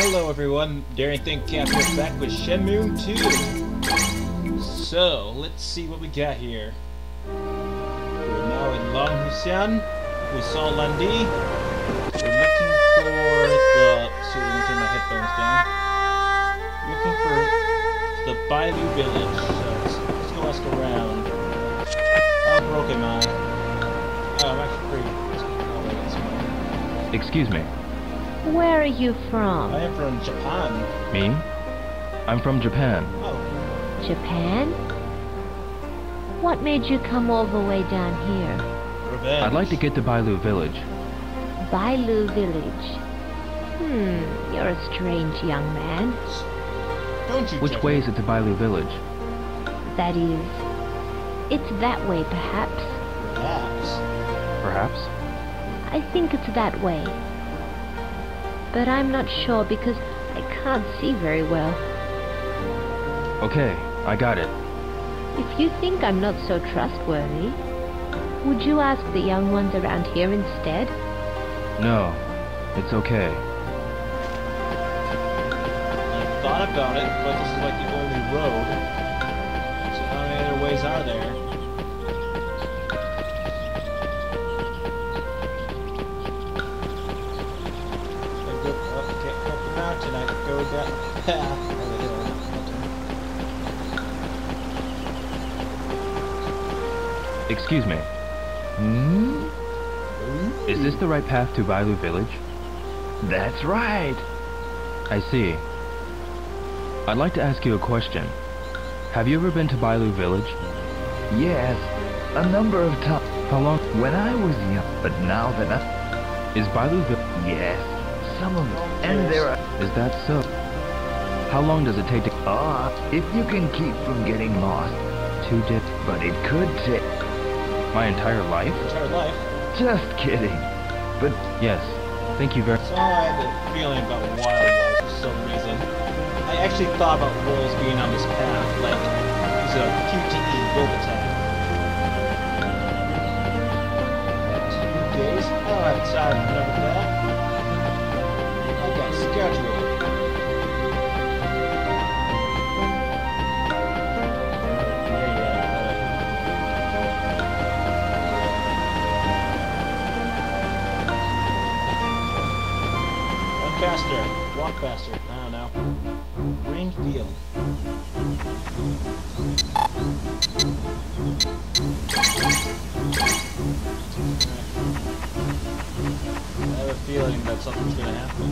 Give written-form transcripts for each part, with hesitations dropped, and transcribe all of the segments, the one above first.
Hello everyone, Daring Think Camper is back with Shenmue 2. So, let's see what we got here. We're now in Lanhuxian. We saw Landi. We're looking for the... So let me turn my headphones down. Looking for the Bailu village. So, let's go ask around. How broke am I? Oh, I'm actually pretty... Excuse me. Where are you from? I am from Japan. Me? I'm from Japan. Oh. Japan? What made you come all the way down here? Revenge. I'd like to get to Bailu village. Bailu village. You're a strange young man. Don't you? Which way is it to Bailu village? That is... It's that way, perhaps. Perhaps? Perhaps? I think it's that way. But I'm not sure because I can't see very well. Okay, I got it. If you think I'm not so trustworthy, would you ask the young ones around here instead? No, it's okay. I thought about it, but this is like the only road. So how many other ways are there? Excuse me. Is this the right path to Bailu village? That's right. I see. I'd like to ask you a question. Have you ever been to Bailu village? Yes, a number of times. How long? When I was young, but now that I... Is Bailu village? Yes, some of them. And there are... Is that so? How long does it take to... If you can keep from getting lost, too deep, but it could take... My entire life? Entire life? Just kidding. But... Yes. Thank you very much. So I had a feeling about wildlife for some reason. I actually thought about wolves being on this path, like... It's a QTE wolf attack. 2 days? Alright, sorry, remember that. I got scheduled. Faster. Walk faster. I don't know. Ring field. I have a feeling that something's gonna happen.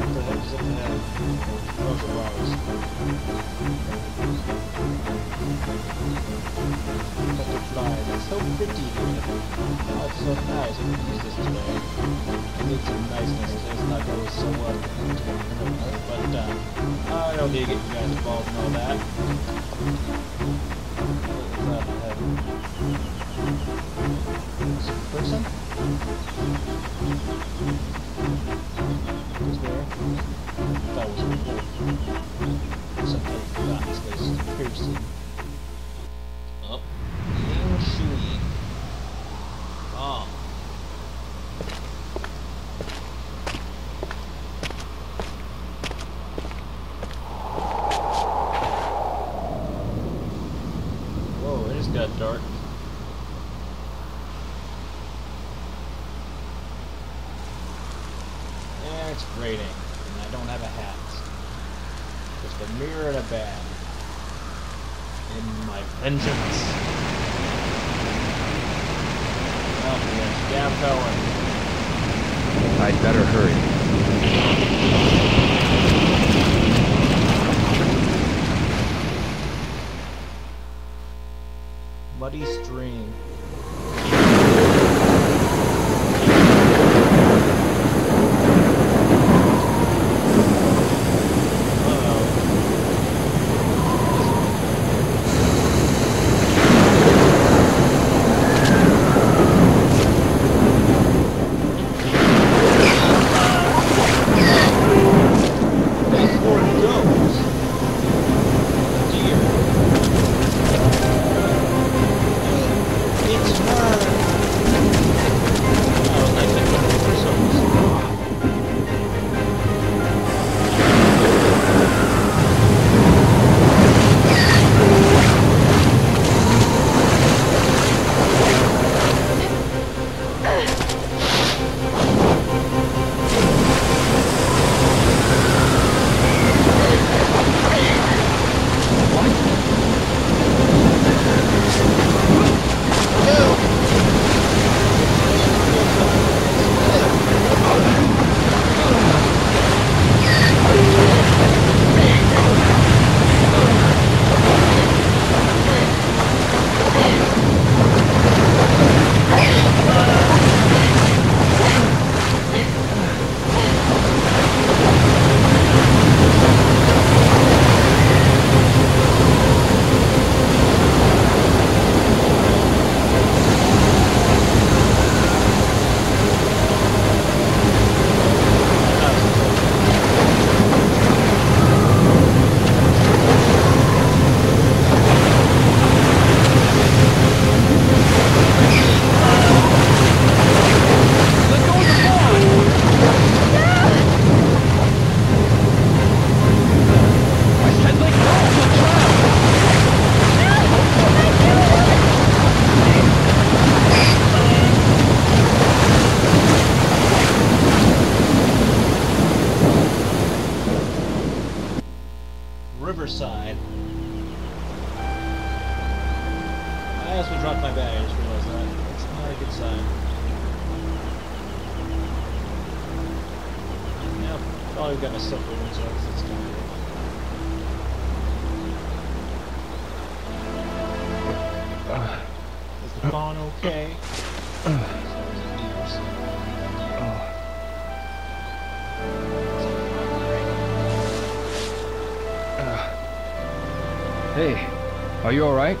The head is up ahead. Those are wires. It's so pretty here. Oh, it's so nice. I could use this today. I need some niceness. It's not always so well. But, I don't need to get you guys involved in all that. Is there a person? Who's there? That was cool. Something I forgot this place previously. Oh. Oh. Whoa, it just got dark. Yeah, it's raining, and I don't have a hat. Just a mirror and a bag. In my vengeance. Damn going. I'd better hurry. Muddy stream. back, I just realized that. That's not a good sign. Now, probably got myself a windshield because it's kind of good. Is the phone okay? Hey, are you all right?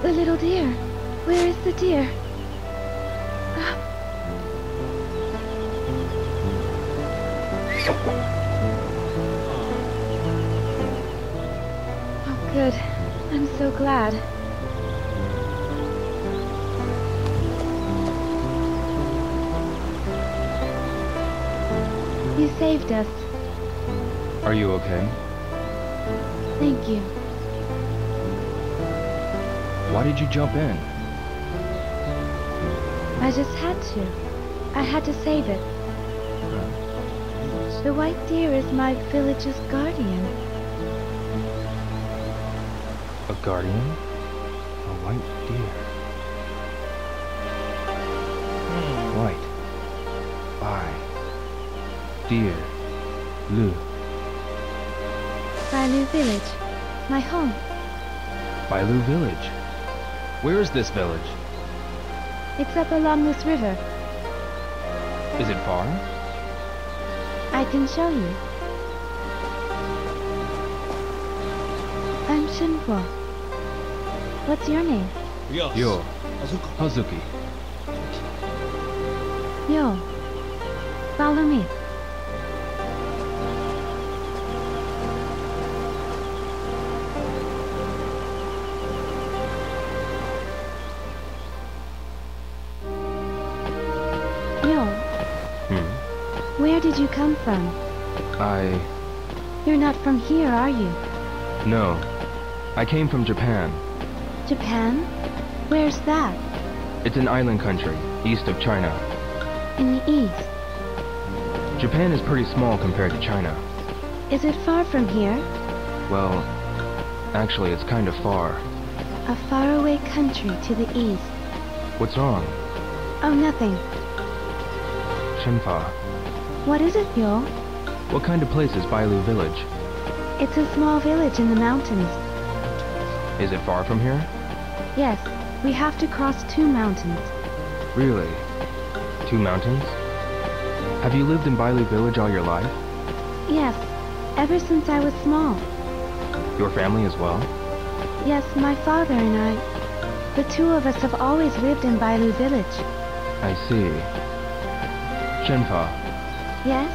The little deer. Where is the deer? Oh, good. I'm so glad. You saved us. Are you okay? Thank you. Why did you jump in? I just had to. I had to save it. The white deer is my village's guardian. A guardian? A white deer. White. Bye. Dear Lu. Bailu Village, my home. Bailu Village? Where is this village? It's up along this river. Is it far? I can show you. I'm Shinpo. What's your name? Yo. Hazuki. Yo. Follow me. Where did you come from? You're not from here, are you? No. I came from Japan. Japan? Where's that? It's an island country, east of China. In the east? Japan is pretty small compared to China. Is it far from here? Well, actually it's kind of far. A faraway country to the east. What's wrong? Oh, nothing. Shinpa. What is it, Yo? What kind of place is Bailu Village? It's a small village in the mountains. Is it far from here? Yes, we have to cross 2 mountains. Really? 2 mountains? Have you lived in Bailu Village all your life? Yes, ever since I was small. Your family as well? Yes, my father and I. The two of us have always lived in Bailu Village. I see. Shenfa. Yes?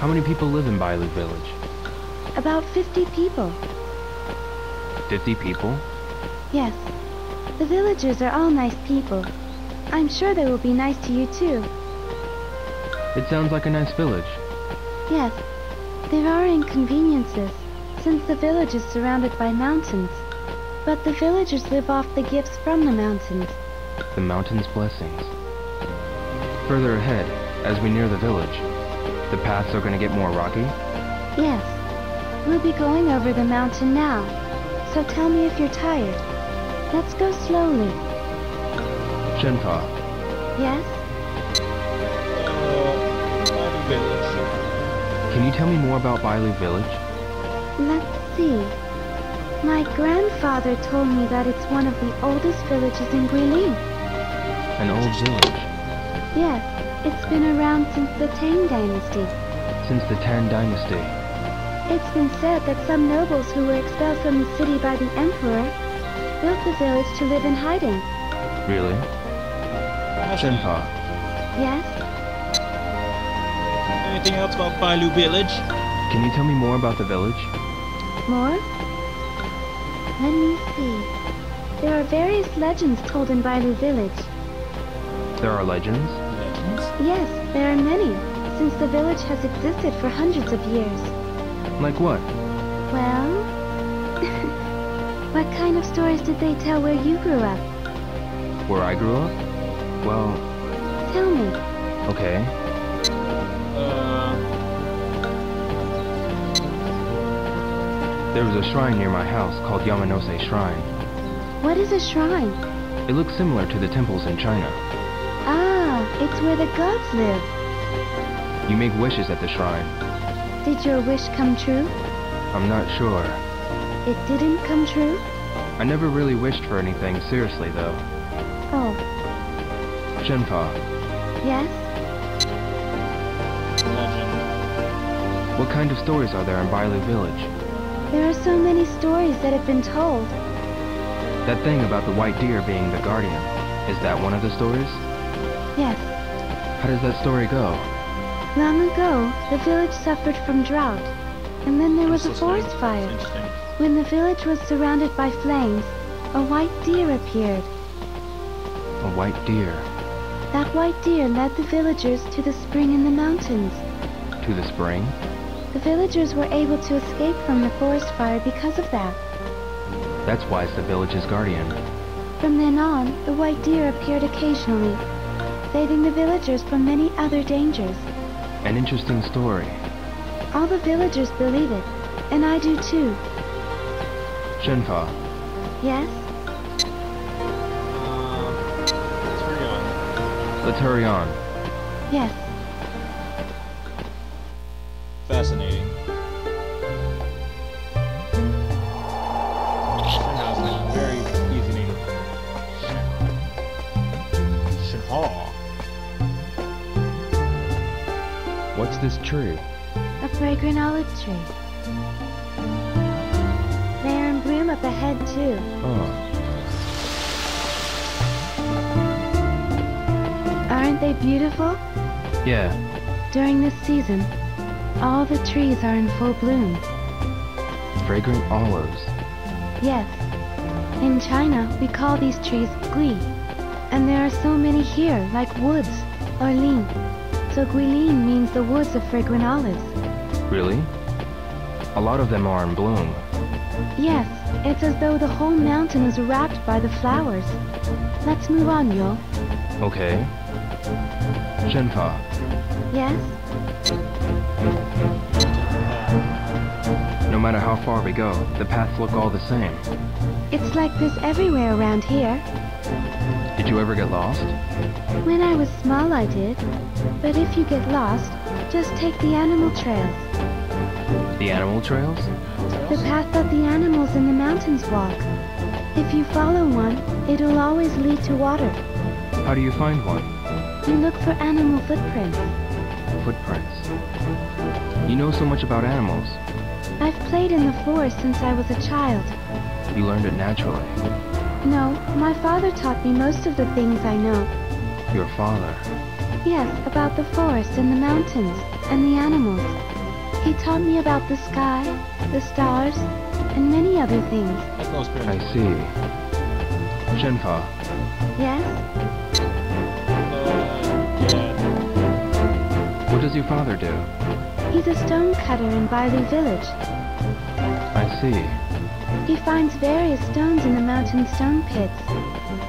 How many people live in Bailu Village? About 50 people. 50 people? Yes. The villagers are all nice people. I'm sure they will be nice to you too. It sounds like a nice village. Yes. There are inconveniences, since the village is surrounded by mountains. But the villagers live off the gifts from the mountains. The mountains' blessings. Further ahead, as we near the village, the paths are going to get more rocky? Yes. We'll be going over the mountain now. So tell me if you're tired. Let's go slowly. Shenpa. Yes? Bailu Village. Can you tell me more about Bailu Village? Let's see. My grandfather told me that it's one of the oldest villages in Guilin. An old village? Yes, it's been around since the Tang Dynasty. Since the Tang Dynasty? It's been said that some nobles who were expelled from the city by the emperor built the village to live in hiding. Really? Shenpa. Yes? Anything else about Bailu Village? Can you tell me more about the village? More? Let me see. There are various legends told in Bailu Village. There are legends? Yes, there are many, since the village has existed for hundreds of years. Like what? Well... What kind of stories did they tell where you grew up? Where I grew up? Well... Tell me. Okay. There was a shrine near my house called Yamanose Shrine. What is a shrine? It looks similar to the temples in China. Ah, it's where the gods live. You make wishes at the shrine. Did your wish come true? I'm not sure. It didn't come true? I never really wished for anything seriously, though. Oh. Shenpa. Yes? Legend. What kind of stories are there in Bailu Village? There are so many stories that have been told. That thing about the white deer being the guardian, is that one of the stories? Yes. How does that story go? Long ago, the village suffered from drought, and then there was a forest fire. When the village was surrounded by flames, a white deer appeared. A white deer? That white deer led the villagers to the spring in the mountains. To the spring? The villagers were able to escape from the forest fire because of that. That's why it's the village's guardian. From then on, the white deer appeared occasionally, saving the villagers from many other dangers. An interesting story. All the villagers believe it, and I do too. Shenpa. Yes? Let's hurry on. Let's hurry on. Yes. Fascinating. What's this tree? A fragrant olive tree. They are in bloom up ahead, too. Oh. Aren't they beautiful? Yeah. During this season, all the trees are in full bloom. Fragrant olives. Yes. In China, we call these trees gui. And there are so many here, like woods, or lin. So guilin means the woods of fragrant olives. Really? A lot of them are in bloom. Yes, it's as though the whole mountain is wrapped by the flowers. Let's move on, Yo. Okay. Shenfa. Yes? No matter how far we go, the paths look all the same. It's like this everywhere around here. Did you ever get lost? When I was small, I did. But if you get lost, just take the animal trails. The animal trails? The path that the animals in the mountains walk. If you follow one, it'll always lead to water. How do you find one? You look for animal footprints. Footprints. You know so much about animals. I've played in the forest since I was a child. You learned it naturally. No, my father taught me most of the things I know. Your father? Yes, about the forest and the mountains, and the animals. He taught me about the sky, the stars, and many other things. I see. Shenpa. Yes? Yeah. What does your father do? He's a stonecutter in Bailu Village. I see. He finds various stones in the mountain stone pits,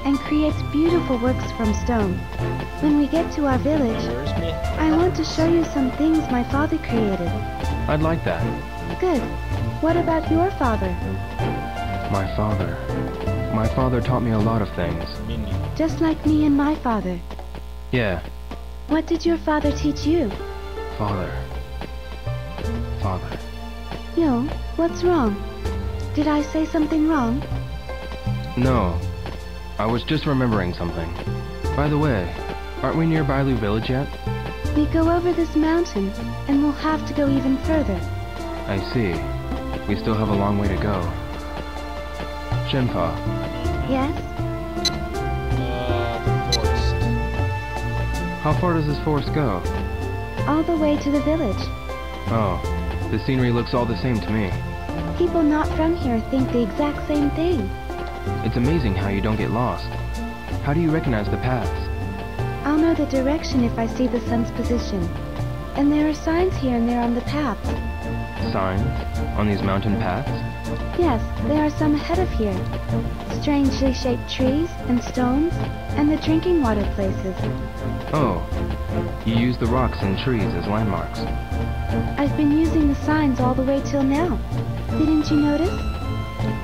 and creates beautiful works from stone. When we get to our village, I want to show you some things my father created. I'd like that. Good. What about your father? My father? My father taught me a lot of things. Just like me and my father. Yeah. What did your father teach you? Father. Yo, what's wrong? Did I say something wrong? No. I was just remembering something. By the way, aren't we near Bailu Village yet? We go over this mountain, and we'll have to go even further. I see. We still have a long way to go. Shenpa. Yes? Forest. How far does this forest go? All the way to the village. Oh. The scenery looks all the same to me. People not from here think the exact same thing. It's amazing how you don't get lost. How do you recognize the paths? I'll know the direction if I see the sun's position. And there are signs here and there on the paths. Signs? On these mountain paths? Yes, there are some ahead of here. Strangely shaped trees and stones, and the drinking water places. Oh, you use the rocks and trees as landmarks. I've been using the signs all the way till now. Didn't you notice?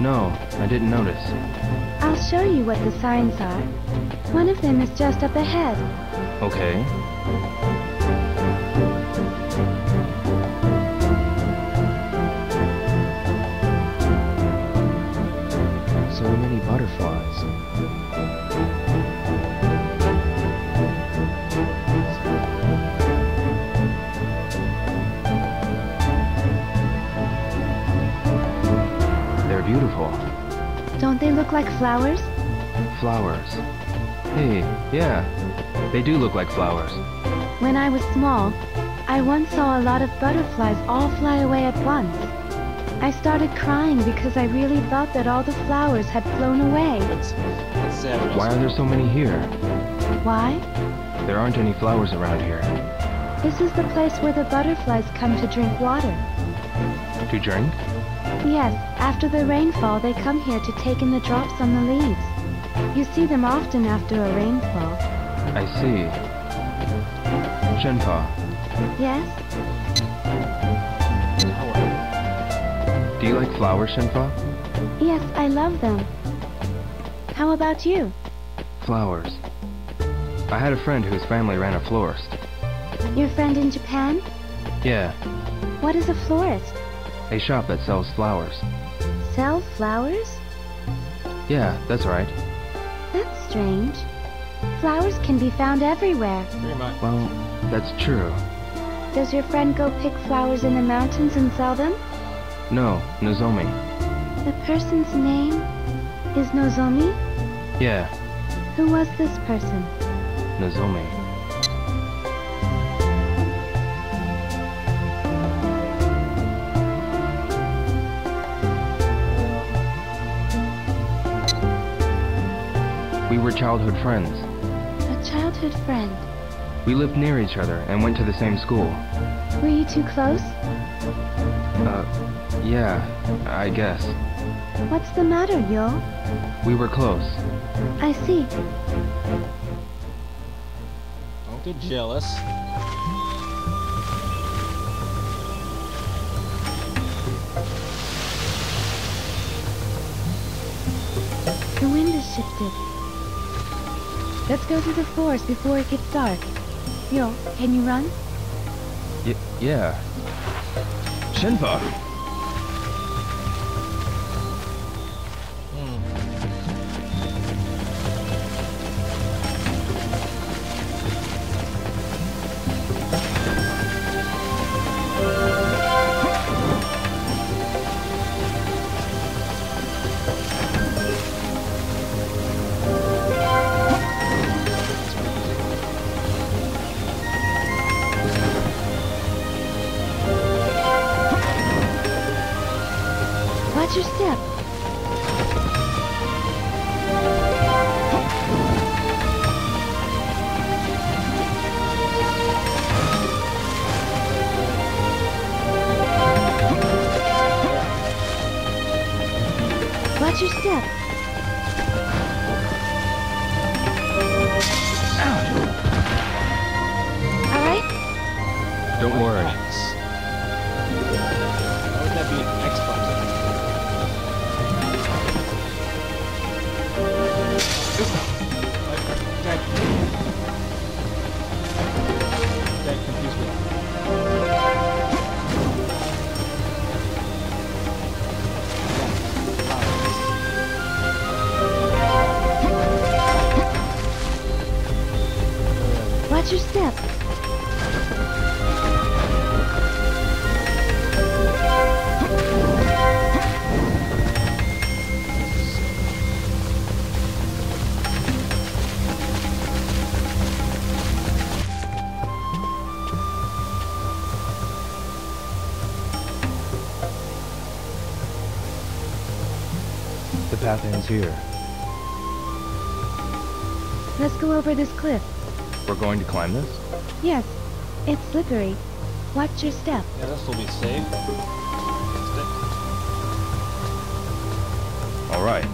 No, I didn't notice. I'll show you what the signs are. One of them is just up ahead. Okay. So many butterflies. Beautiful. Don't they look like flowers? Flowers. Hey, yeah, they do look like flowers. When I was small, I once saw a lot of butterflies all fly away at once. I started crying because I really thought that all the flowers had flown away. That's sad. Why are there so many here? Why? There aren't any flowers around here. This is the place where the butterflies come to drink water. To drink? Yes, after the rainfall they come here to take in the drops on the leaves. You see them often after a rainfall. I see. Shenpa. Yes? Do you like flowers, Shenpa? Yes, I love them. How about you? Flowers. I had a friend whose family ran a florist. Your friend in Japan? Yeah. What is a florist? A shop that sells flowers. Sells flowers? Yeah, that's right. That's strange. Flowers can be found everywhere. Well, that's true. Does your friend go pick flowers in the mountains and sell them? No, Nozomi. The person's name is Nozomi? Yeah. Who was this person? Nozomi. We were childhood friends. A childhood friend? We lived near each other and went to the same school. Were you too close? Yeah, I guess. What's the matter, Yo? We were close. I see. Don't get jealous. The wind has shifted. Let's go to the forest before it gets dark. Yo, can you run? Yeah. Shenpa! Watch your step. Watch your step. Ow. All right? Don't worry. Why would that be an Xbox? That confused me. Watch your step. The path ends here. Let's go over this cliff. We're going to climb this? Yes. It's slippery. Watch your step. Yeah, this will be safe. All right.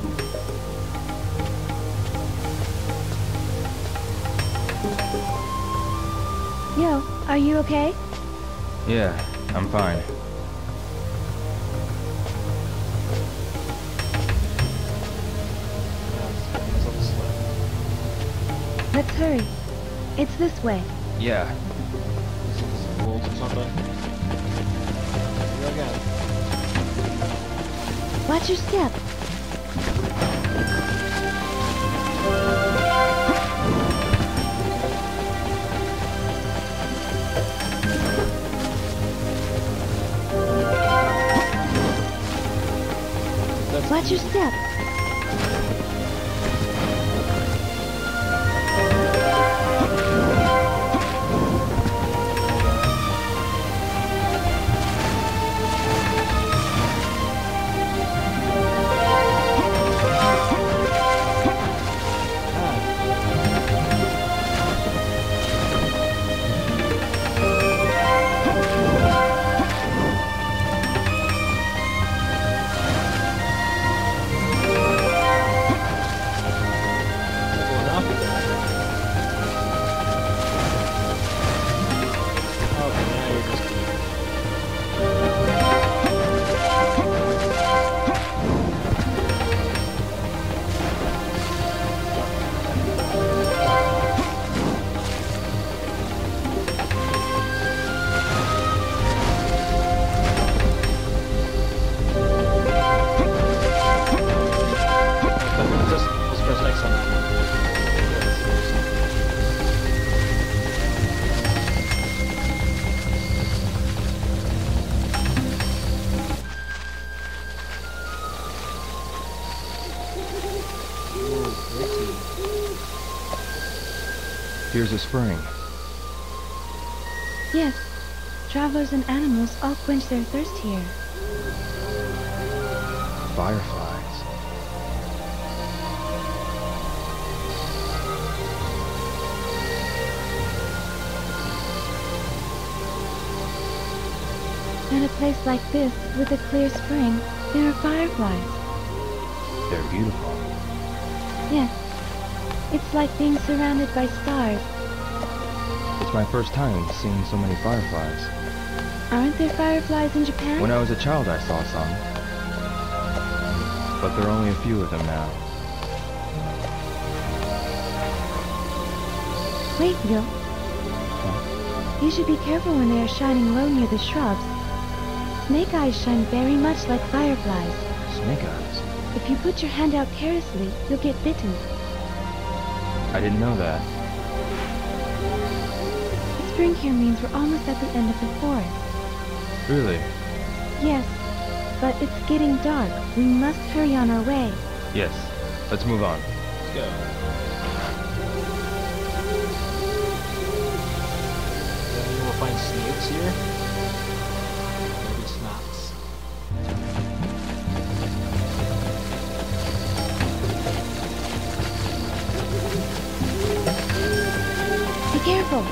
Yo, are you okay? Yeah, I'm fine. Let's hurry. It's this way. Yeah. Some wolves or something. Here I go. Watch your step. Watch your step. Here's a spring. Yes. Travelers and animals all quench their thirst here. Fireflies. At a place like this, with a clear spring, there are fireflies. They're beautiful. Yes. It's like being surrounded by stars. It's my first time seeing so many fireflies. Aren't there fireflies in Japan? When I was a child, I saw some. But there are only a few of them now. Wait, Gil. Huh? You should be careful when they are shining low near the shrubs. Snake eyes shine very much like fireflies. Snake eyes? If you put your hand out carelessly, you'll get bitten. I didn't know that. Spring here means we're almost at the end of the forest. Really? Yes, but it's getting dark. We must hurry on our way. Yes, let's move on. Let's go. Maybe we'll find snakes here. Maybe snakes. Careful.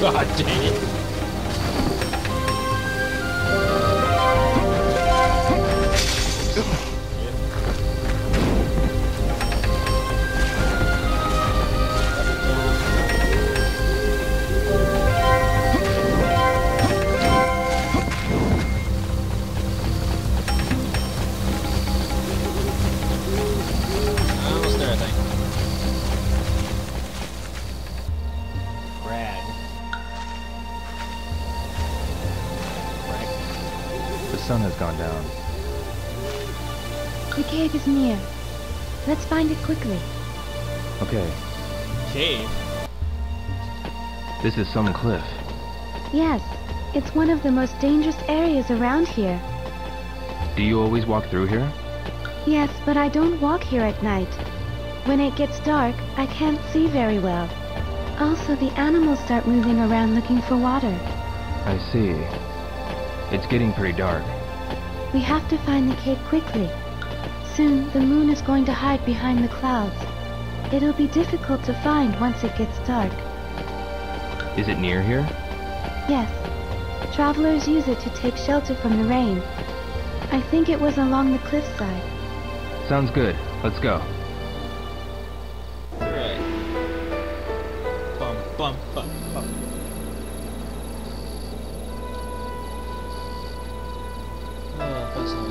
God dang it. The sun has gone down. The cave is near. Let's find it quickly. Okay. Cave? This is some cliff. Yes. It's one of the most dangerous areas around here. Do you always walk through here? Yes, but I don't walk here at night. When it gets dark, I can't see very well. Also, the animals start moving around looking for water. I see. It's getting pretty dark. We have to find the cave quickly. Soon, the moon is going to hide behind the clouds. It'll be difficult to find once it gets dark. Is it near here? Yes. Travelers use it to take shelter from the rain. I think it was along the cliffside. Sounds good. Let's go. Alright. Bum, bum, bum, bum. Oh, that's all.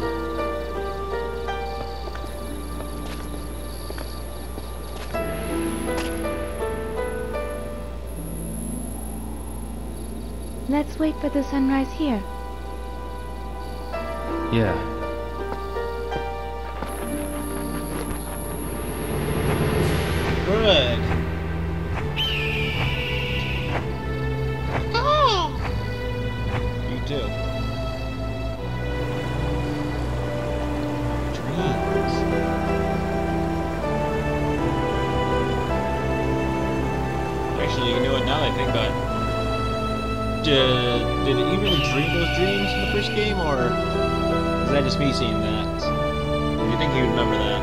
Let's wait for the sunrise here. Yeah. Good. You do. Dreams. Actually, you know what, now that I think about it. Did you really dream those dreams in the first game, or... is that just me seeing that? You think you remember that?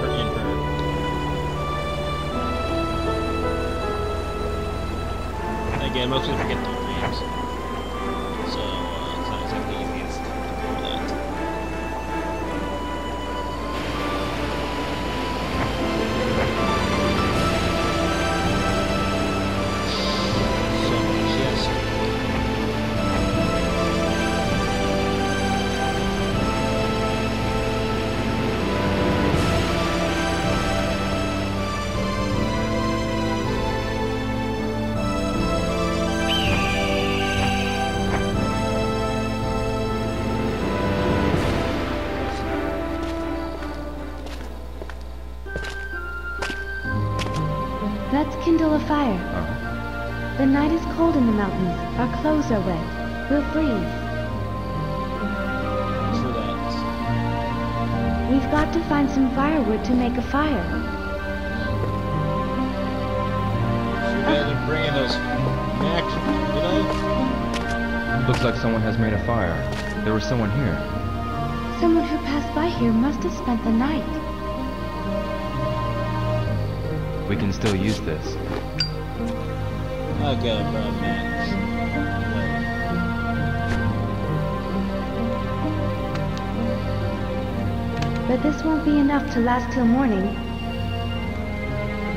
Or in her. Again, most people forget their names. So, it's not exactly easy to remember that. So, yes. Kindle a fire. Uh-huh. The night is cold in the mountains. Our clothes are wet. We'll freeze. True that. We've got to find some firewood to make a fire. They're bringing those back, you know? Looks like someone has made a fire. There was someone here. Someone who passed by here must have spent the night. We can still use this. Oh god, bro, man. But this won't be enough to last till morning.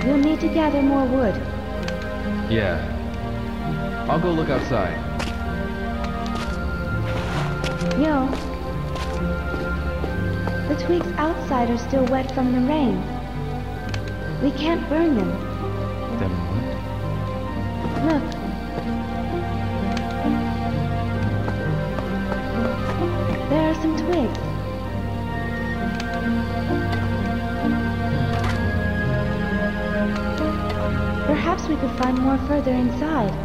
We'll need to gather more wood. Yeah. I'll go look outside. Yo. The twigs outside are still wet from the rain. We can't burn them. Then what? Look. There are some twigs. Perhaps we could find more further inside.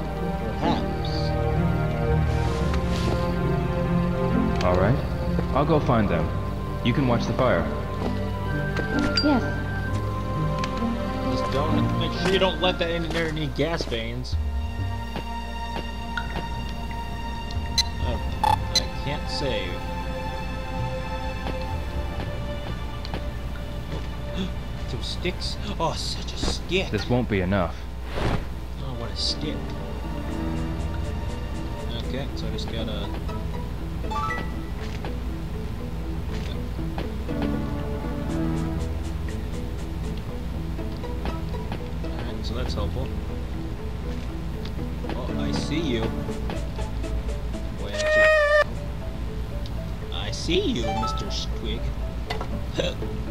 Perhaps. All right. I'll go find them. You can watch the fire. Yes. Don't make sure you don't let that in there any gas veins. Oh, I can't save. Some sticks? Oh, such a stick! This won't be enough. Oh, what a stick. Okay, so I just gotta... that's helpful. Oh, I see you. Boy, I see you, Mr. Twig.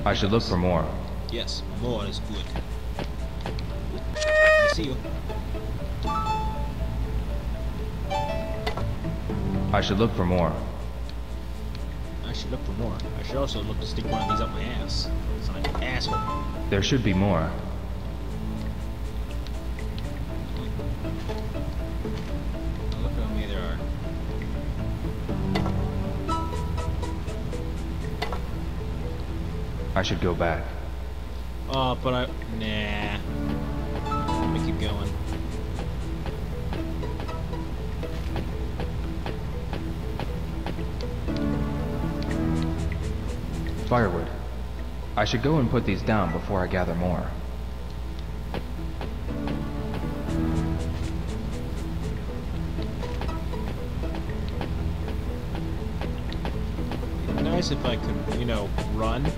I should look for more. Yes, more is good. I see you. I should look for more. I should look for more. I should also look to stick one of these up my ass. It's like an asshole. There should be more. I should go back. But I... Nah. Let me keep going. Firewood. I should go and put these down before I gather more. It'd be nice if I could, you know, run.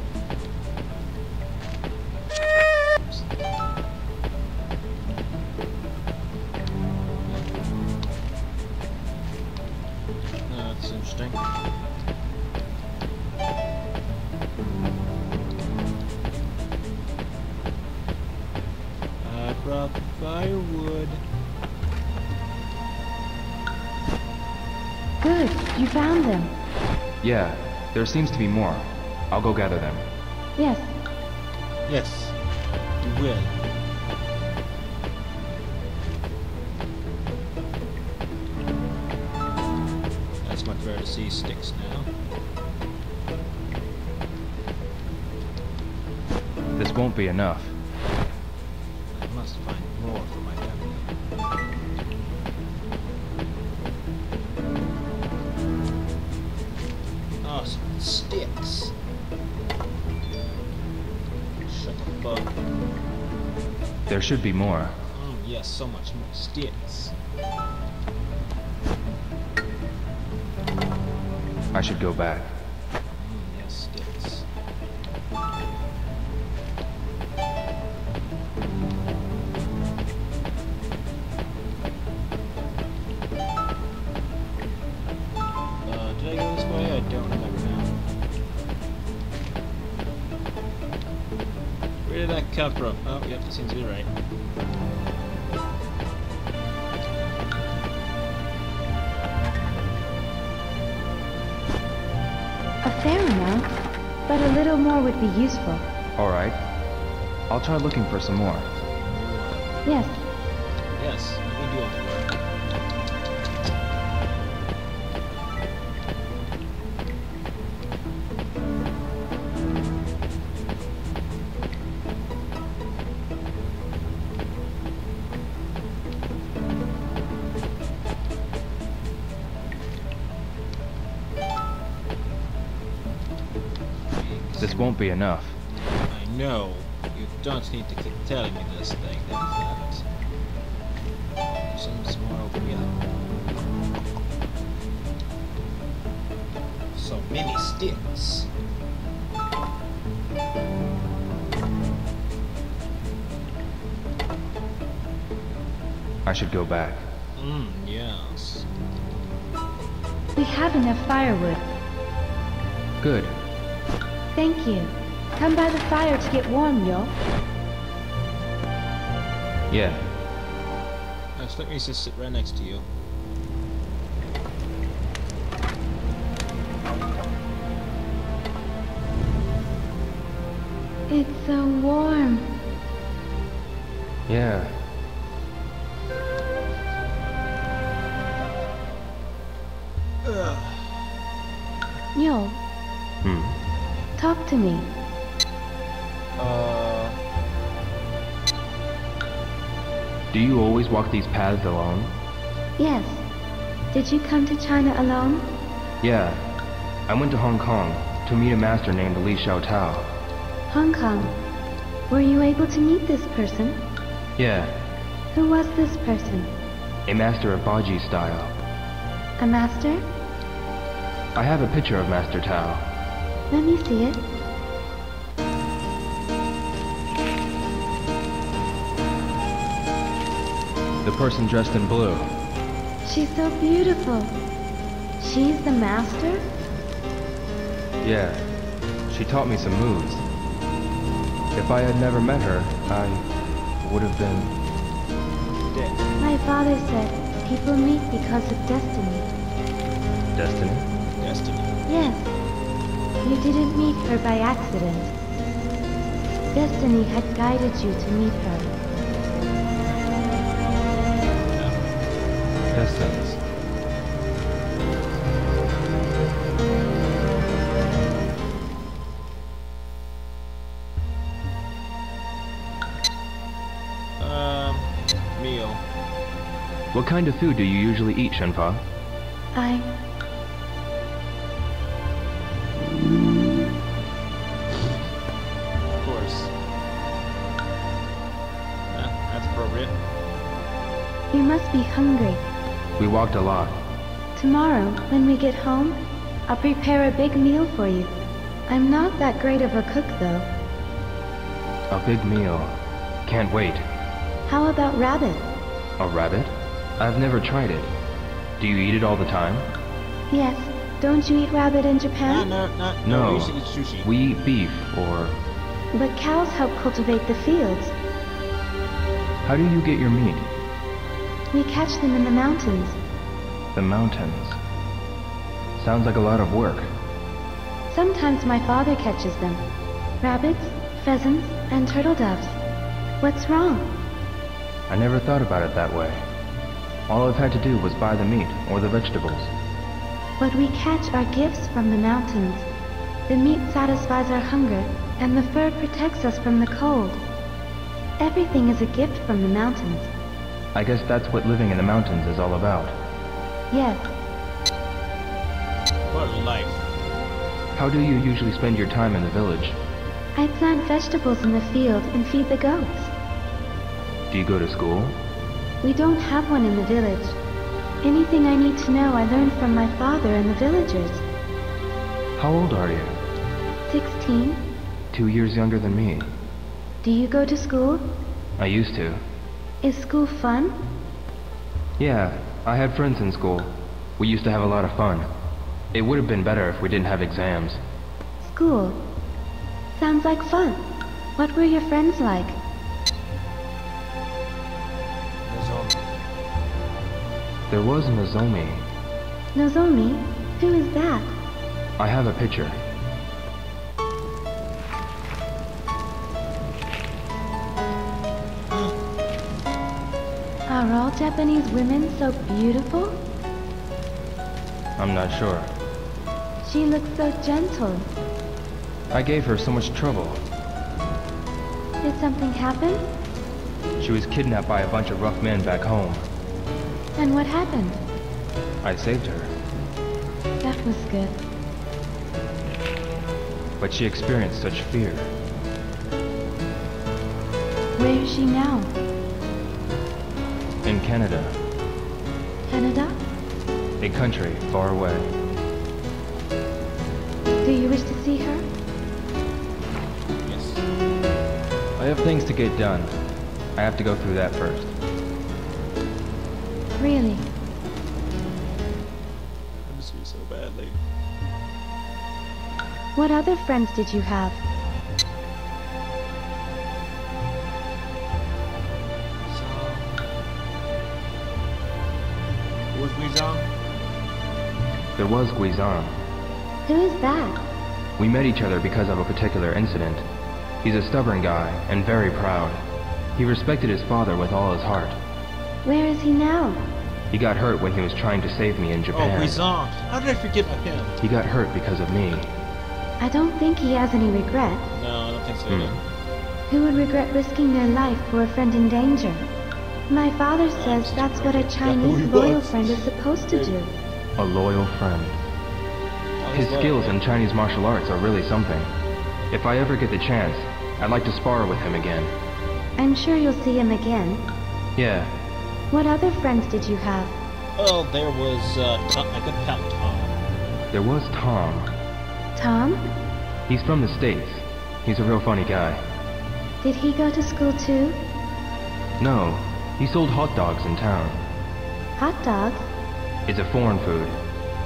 Firewood. Good, you found them. Yeah, there seems to be more. I'll go gather them. Yes. Yes, you will. That's much better to see sticks now. This won't be enough. Sticks. Shut the fuck up. There should be more. Oh yes, so much more sticks. I should go back. Yes, sticks. Did I go this way? I don't know. Where did that come from? Oh, yep, that seems to be right. A fair amount, but a little more would be useful. Alright. I'll try looking for some more. Yes. Yes, we do all the This won't be enough. I know. You don't need to keep telling me this thing. That is not. Seems more over here. So many sticks. I should go back. Yes. We have enough firewood. Good. Thank you. Come by the fire to get warm, yo. Yeah. Just let me just sit right next to you. It's so warm. Yeah. Ugh. Yo. Talk to me. Do you always walk these paths alone? Yes. Did you come to China alone? Yeah. I went to Hong Kong to meet a master named Li Xiaotao. Hong Kong. Were you able to meet this person? Yeah. Who was this person? A master of Baji style. A master? I have a picture of Master Tao. Let me see it. The person dressed in blue. She's so beautiful. She's the master? Yeah. She taught me some moves. If I had never met her, I would have been dead. My father said people meet because of destiny. Destiny? Destiny. Yes. You didn't meet her by accident. Destiny had guided you to meet her. Yes, that is. Meal. What kind of food do you usually eat, Shenpa? You must be hungry. We walked a lot. Tomorrow, when we get home, I'll prepare a big meal for you. I'm not that great of a cook, though. A big meal. Can't wait. How about rabbit? A rabbit? I've never tried it. Do you eat it all the time? Yes. Don't you eat rabbit in Japan? No. We usually eat sushi. We eat beef, or... But cows help cultivate the fields. How do you get your meat? We catch them in the mountains. The mountains. Sounds like a lot of work. Sometimes my father catches them. Rabbits, pheasants, and turtle doves. What's wrong? I never thought about it that way. All I've had to do was buy the meat or the vegetables. What we catch are gifts from the mountains. The meat satisfies our hunger, and the fur protects us from the cold. Everything is a gift from the mountains. I guess that's what living in the mountains is all about. Yes. What life. How do you usually spend your time in the village? I plant vegetables in the field and feed the goats. Do you go to school? We don't have one in the village. Anything I need to know I learned from my father and the villagers. How old are you? 16. 2 years younger than me. Do you go to school? I used to. Is school fun? Yeah, I had friends in school. We used to have a lot of fun. It would have been better if we didn't have exams. School. Sounds like fun. What were your friends like? Nozomi. There was Nozomi. Nozomi? Who is that? I have a picture. Are all Japanese women so beautiful? I'm not sure. She looks so gentle. I gave her so much trouble. Did something happen? She was kidnapped by a bunch of rough men back home. And what happened? I saved her. That was good. But she experienced such fear. Where is she now? In Canada. Canada? A country far away. Do you wish to see her? Yes. I have things to get done. I have to go through that first. Really? I miss you so badly. What other friends did you have? There was Guizang. Who is that? We met each other because of a particular incident. He's a stubborn guy and very proud. He respected his father with all his heart. Where is he now? He got hurt when he was trying to save me in Japan. Oh, Guizang. How did I forget about him? He got hurt because of me. I don't think he has any regret. No, I don't think so either. Who would regret risking their life for a friend in danger? My father says that's what a Chinese loyal friend is supposed to do. A loyal friend. His skills in Chinese martial arts are really something. If I ever get the chance, I'd like to spar with him again. I'm sure you'll see him again. Yeah. What other friends did you have? Well, there was Tom. I couldn't count Tom. There was Tom. Tom? He's from the States. He's a real funny guy. Did he go to school too? No. He sold hot dogs in town. Hot dogs? It's a foreign food.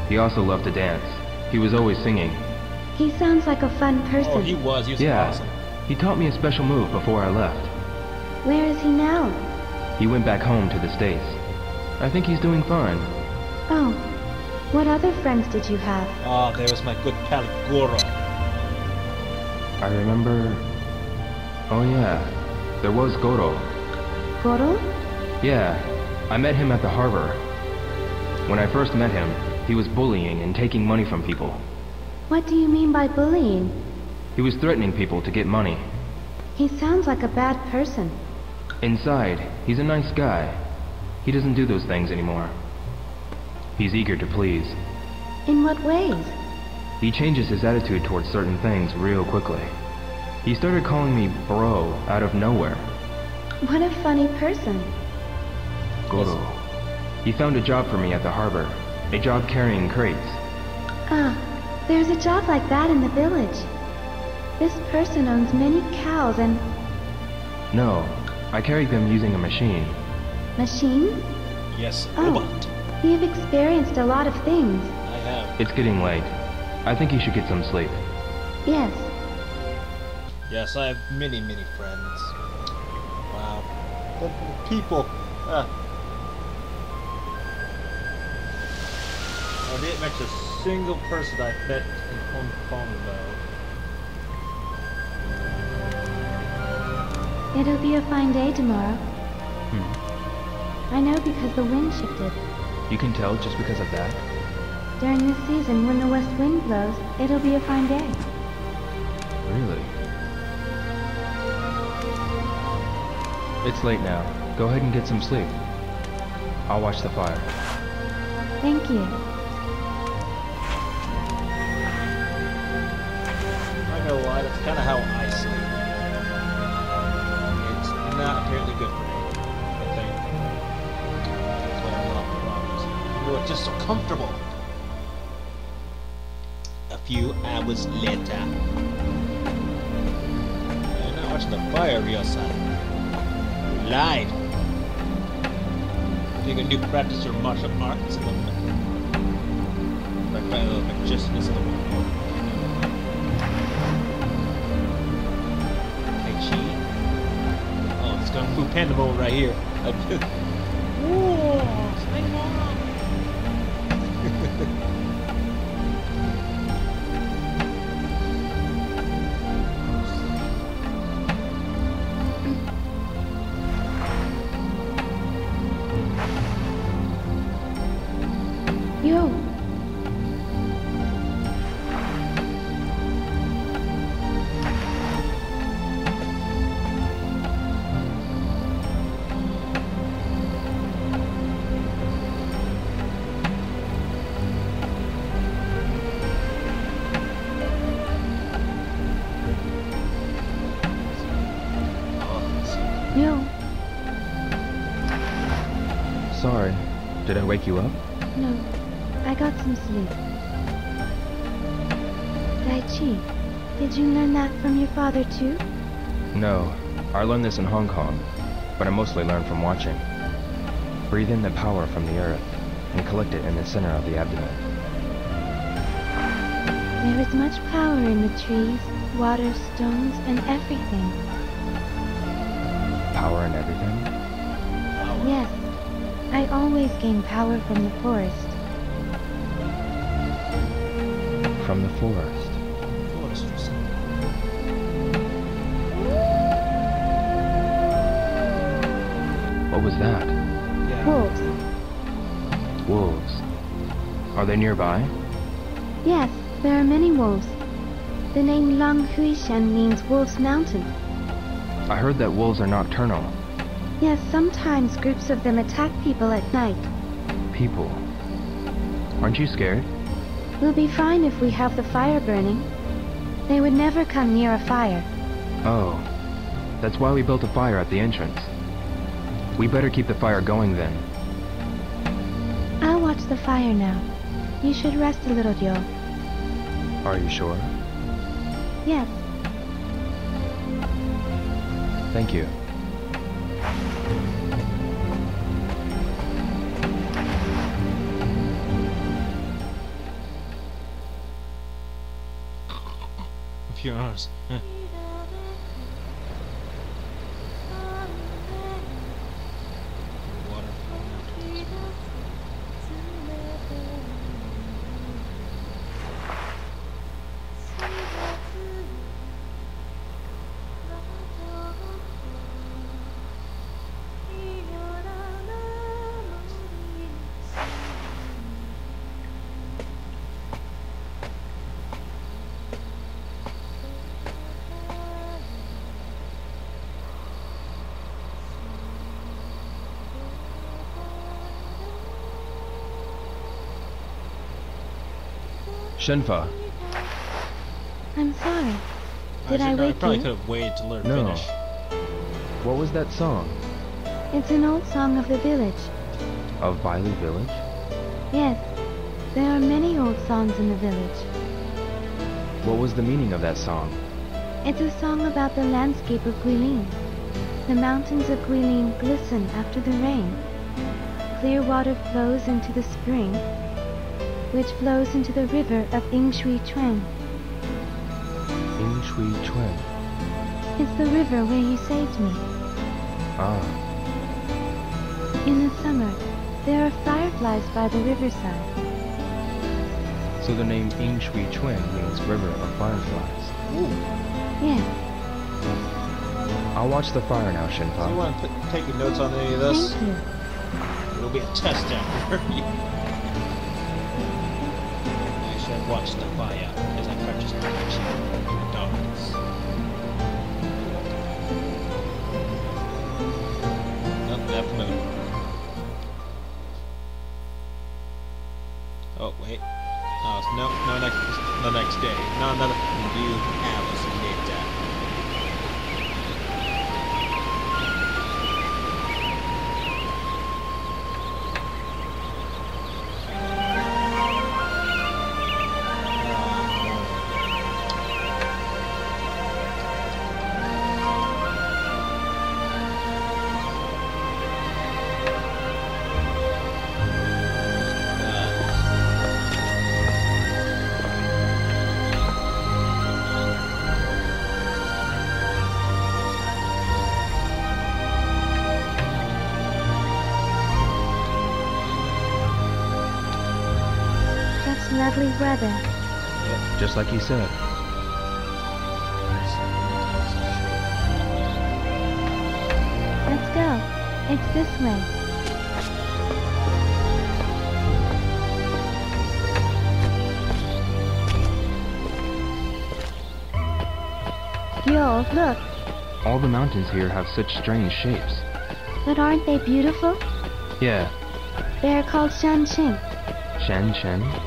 He also loved to dance. He was always singing. He sounds like a fun person. Oh, he was awesome. He taught me a special move before I left. Where is he now? He went back home to the States. I think he's doing fine. Oh. What other friends did you have? Ah, there was my good pal Goro. I remember... Oh yeah, there was Goro. Goro? Yeah, I met him at the harbor. When I first met him, he was bullying and taking money from people. What do you mean by bullying? He was threatening people to get money. He sounds like a bad person. Inside, he's a nice guy. He doesn't do those things anymore. He's eager to please. In what ways? He changes his attitude towards certain things real quickly. He started calling me bro out of nowhere. What a funny person. Goro. He found a job for me at the harbor. A job carrying crates. Ah, there's a job like that in the village. This person owns many cows and... No, I carried them using a machine. Machine? Yes, robot. You've experienced a lot of things. I have. It's getting late. I think you should get some sleep. Yes. Yes, I have many, many friends. Wow. The people. I didn't mention a single person I met in Hong Kong, though. It'll be a fine day tomorrow. Hmm. I know because the wind shifted. You can tell just because of that? During this season, when the west wind blows, it'll be a fine day. Really? It's late now. Go ahead and get some sleep. I'll watch the fire. Thank you. I know why, that's kind of how I sleep. It's not apparently good for me. It's just so comfortable. A few hours later, and I watched the fire, Ryo-san. Live. You can do practice your martial arts a little bit. By fighting a little bit, just this little one. Kaichi. Oh, it's Kung Fu Panda mode right here. Whoa, sliding on. Sorry, did I wake you up? No, I got some sleep. Daichi, did you learn that from your father too? No, I learned this in Hong Kong, but I mostly learned from watching. Breathe in the power from the earth and collect it in the center of the abdomen. There is much power in the trees, water, stones, and everything. Power in everything? Power. Yes. I always gain power from the forest. From the forest? Forest. What was that? Yeah. Wolves. Wolves. Are they nearby? Yes, there are many wolves. The name Long Huishan means Wolf's Mountain. I heard that wolves are nocturnal. Yes, sometimes groups of them attack people at night. People? Aren't you scared? We'll be fine if we have the fire burning. They would never come near a fire. Oh. That's why we built a fire at the entrance. We better keep the fire going then. I'll watch the fire now. You should rest a little, Ryo. Are you sure? Yes. Thank you. Your arms. Shenfa. I'm sorry. Did I wake you? I probably could have waited to learn Finnish. What was that song? It's an old song of the village. Of Bailey Village? Yes. There are many old songs in the village. What was the meaning of that song? It's a song about the landscape of Guilin. The mountains of Guilin glisten after the rain. Clear water flows into the spring, which flows into the river of Ingshui Chuan. Ingshui Chuan. It's the river where you saved me. Ah. In the summer, there are fireflies by the riverside. So the name Ingshui Chuan means river of fireflies. Ooh. Yeah. I'll watch the fire now, Shenpa. Do you want to take your notes on any of this? Thank you. It'll be a test after you. I should watch the fire as I purchase my action in the darkness. Nothing left moving. Oh wait. Oh no, no next day. No, another new hours later. Lovely weather. Yeah, just like you said. Let's go. It's this way. Yo, look. All the mountains here have such strange shapes. But aren't they beautiful? Yeah. They are called Shanchen. Shanchen?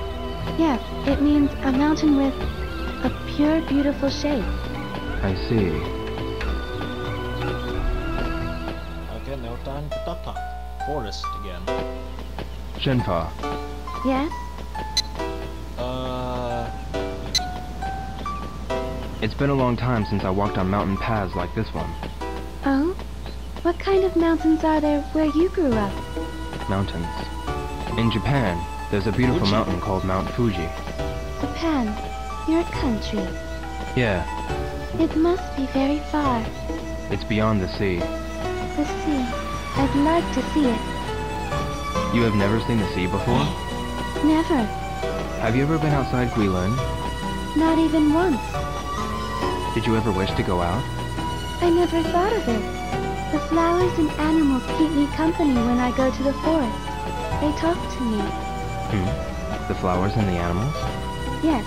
Yeah, it means a mountain with a pure, beautiful shape. I see. Okay, now time for Tata. Forest again. Shenfa. Yes? It's been a long time since I walked on mountain paths like this one. Oh? What kind of mountains are there where you grew up? Mountains. In Japan, there's a beautiful mountain called Mount Fuji. Japan, your country. Yeah. It must be very far. It's beyond the sea. The sea. I'd like to see it. You have never seen the sea before? Never. Have you ever been outside Guilin? Not even once. Did you ever wish to go out? I never thought of it. The flowers and animals keep me company when I go to the forest. They talk to me. Hmm. The flowers and the animals? Yes.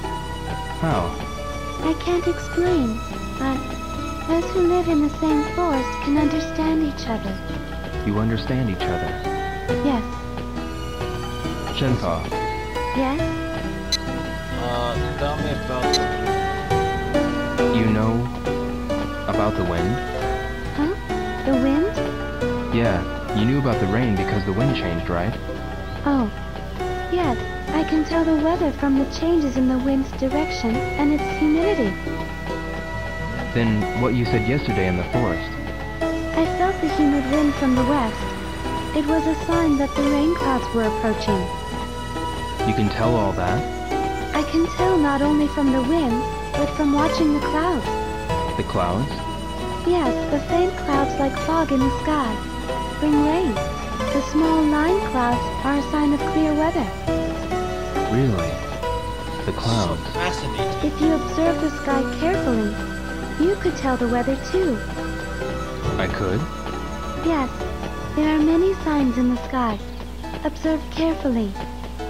How? I can't explain, but those who live in the same forest can understand each other. You understand each other? Yes. Shenfa. Yes? Tell me about the wind. You know about the wind? Huh? The wind? Yeah. You knew about the rain because the wind changed, right? Oh. Yes, I can tell the weather from the changes in the wind's direction and its humidity. Then what you said yesterday in the forest? I felt the humid wind from the west. It was a sign that the rain clouds were approaching. You can tell all that? I can tell not only from the wind, but from watching the clouds. The clouds? Yes, the faint clouds like fog in the sky bring rain. The small line clouds are a sign of clear weather. Really? The clouds? So fascinating. If you observe the sky carefully, you could tell the weather too. I could? Yes. There are many signs in the sky. Observe carefully.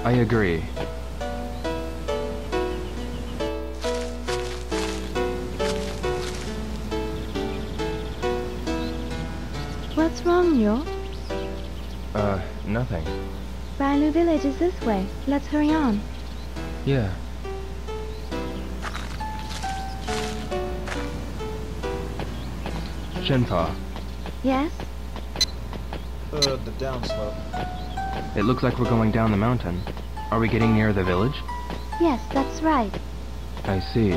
I agree. What's wrong, Yo? Nothing. Bailey Village is this way. Let's hurry on. Yeah. Chenthar. Yes? The downslope. It looks like we're going down the mountain. Are we getting near the village? Yes, that's right. I see.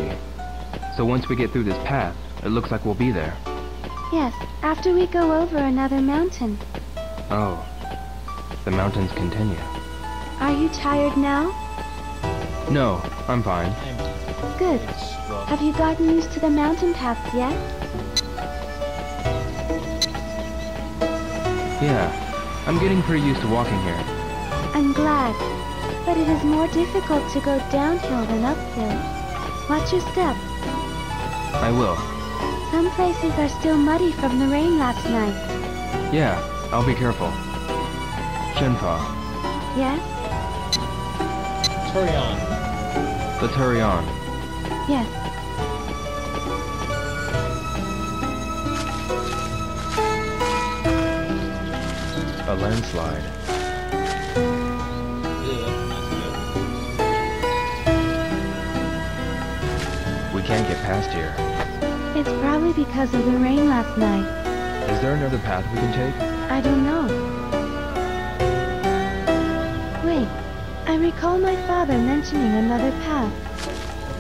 So once we get through this path, it looks like we'll be there. Yes, after we go over another mountain. Oh. The mountains continue. Are you tired now? No, I'm fine. Good. Have you gotten used to the mountain paths yet? Yeah, I'm getting pretty used to walking here. I'm glad. But it is more difficult to go downhill than uphill. Watch your step. I will. Some places are still muddy from the rain last night. Yeah, I'll be careful. Chenthar. Yes? Hurry on. Let's hurry on. Yes. A landslide. Yeah. We can't get past here. It's probably because of the rain last night. Is there another path we can take? I don't know. Wait, I recall my father mentioning another path.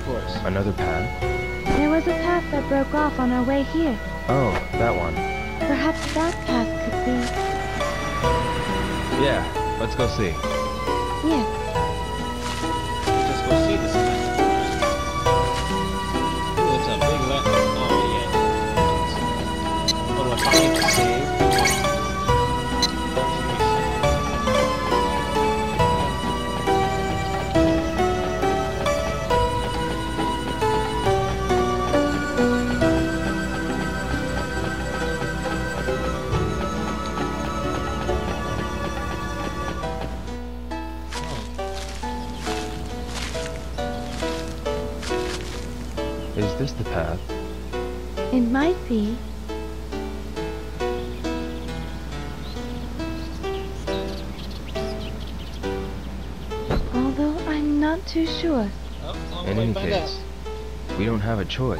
Of course. Another path? There was a path that broke off on our way here. Oh, that one. Perhaps that path could be... Yeah, let's go see. Yeah. Let's just go see this path. Ooh, it's a big land. Is this the path? It might be. Too sure. Oh, in any case, we don't have a choice.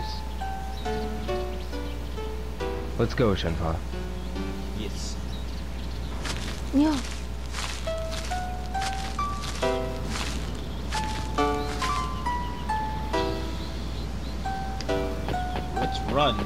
Let's go, Chenthar. Yes. No. Let's run.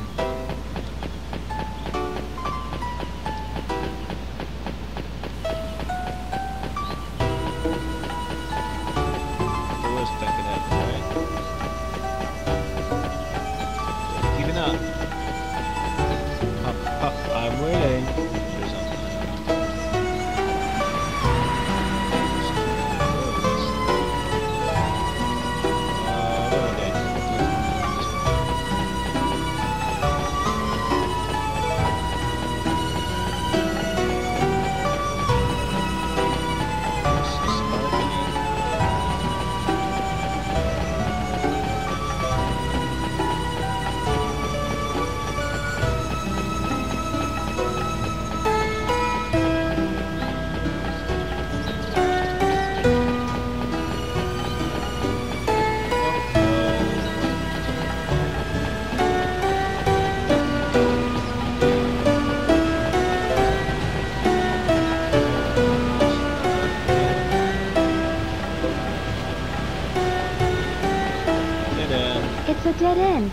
It's a dead end.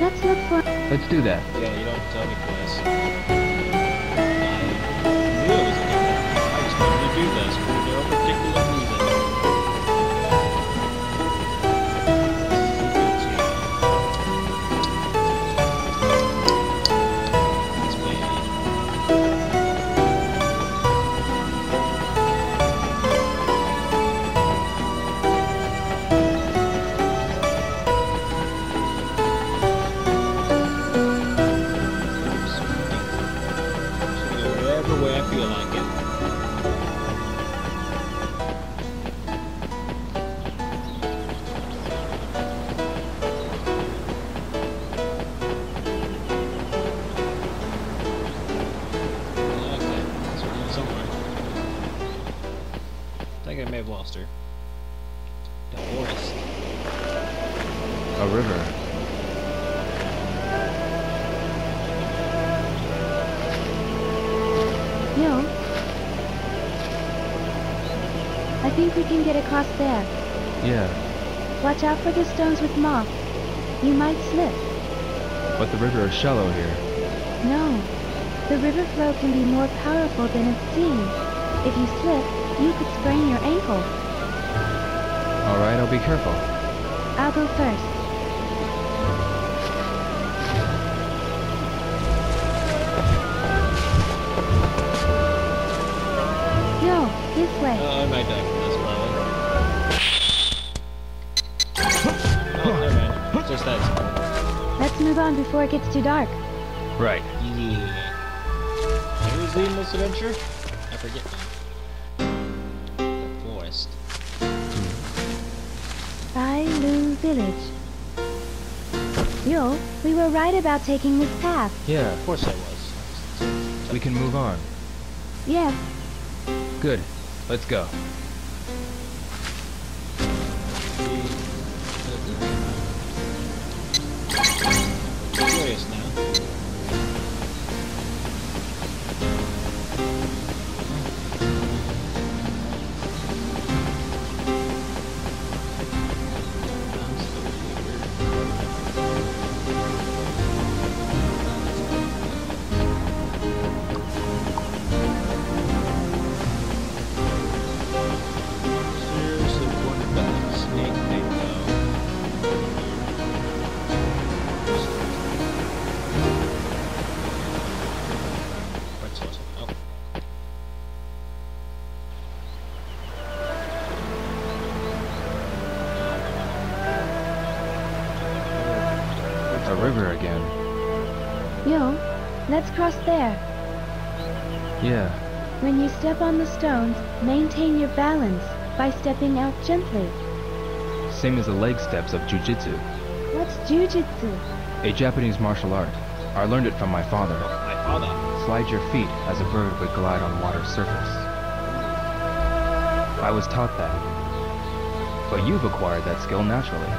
Let's look for... Let's do that. Yeah, you don't tell me for this. I knew it was a dead end. I just wanted to do this for no particular reason. Lost her. The forest. A river. hill. I think we can get across there. Yeah. Watch out for the stones with moss. You might slip. But the river is shallow here. No. The river flow can be more powerful than it seems. If you slip, you could sprain your ankle. Alright, I'll be careful. I'll go first. This way. I might die from this one. Oh, never mind. It's just that. Let's move on before it gets too dark. Right. Yeah. Where is leading this adventure? I forget. The forest. Bai Lu Village. Yo, we were right about taking this path. Yeah, of course I was. We can move on. Yes. Good. Let's go. Curious now. River again. Yo, let's cross there. Yeah. When you step on the stones, maintain your balance by stepping out gently. Same as the leg steps of jujitsu. What's jujitsu? A Japanese martial art. I learned it from my father. My father? Slide your feet as a bird would glide on water's surface. I was taught that. But you've acquired that skill naturally.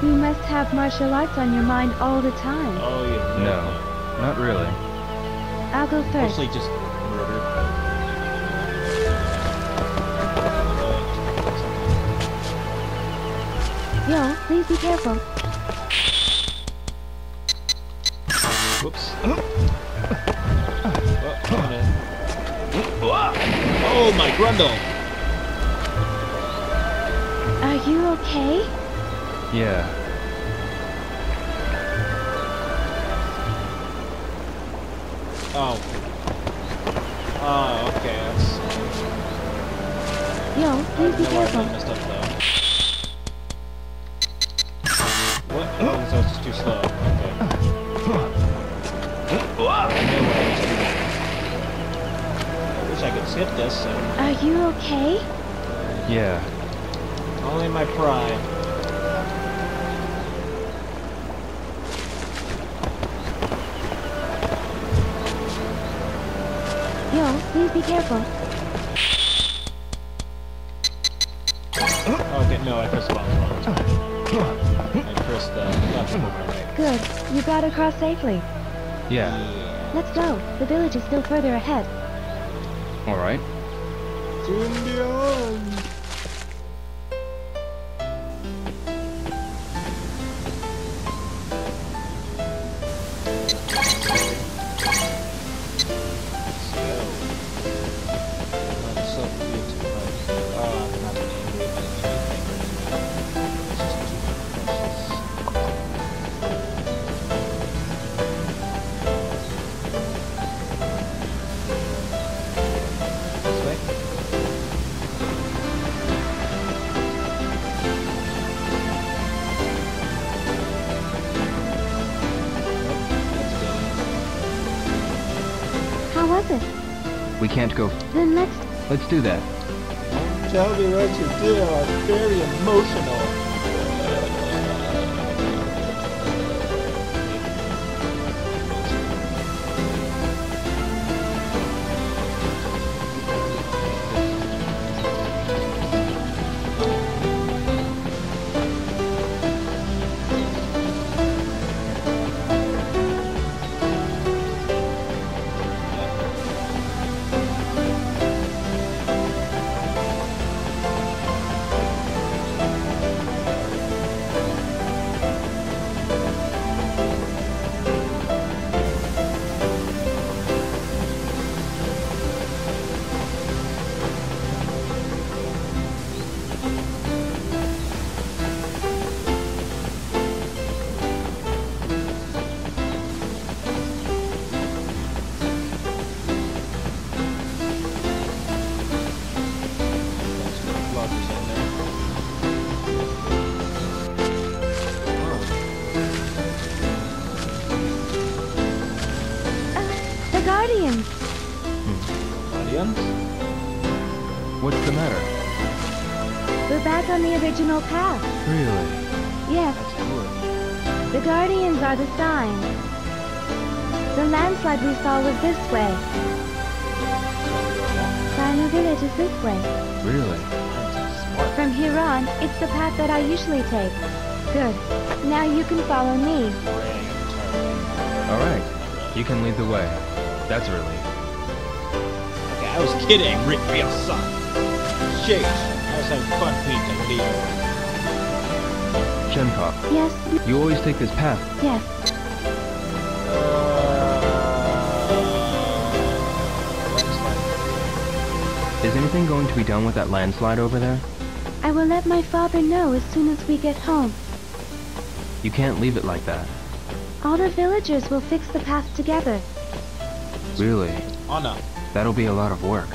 You must have martial arts on your mind all the time. Oh, yeah. No, not really. I'll go first. Mostly just murder. Yo, please be careful. Whoops. Oh, my grundle. Are you okay? Yeah. Oh. Oh, okay. That's... Yo, please be careful. What? Oh, so it's too slow. Okay. I wish I could skip this. So. Are you okay? Yeah. Only my pride. Yo, please be careful. Okay, no, I pressed the button wrong. I pressed the button on my right. Good, you got across safely. Yeah. Let's go. The village is still further ahead. All right. Zoom beyond. We can't go. Then let's do that. Tell me what you feel. I'm very emotional. Williams? What's the matter? We're back on the original path. Really? Yes. That's good. The Guardians are the sign. The landslide we saw was this way. Sino Village is this way. Really? From here on, it's the path that I usually take. Good. Now you can follow me. All right. You can lead the way. That's early. Okay, I was kidding. Rip me a son. Jeez, I was having fun with you. Shenpop. Yes? You always take this path. Yes. Is anything going to be done with that landslide over there? I will let my father know as soon as we get home. You can't leave it like that. All the villagers will fix the path together. Really? Oh no. That'll be a lot of work.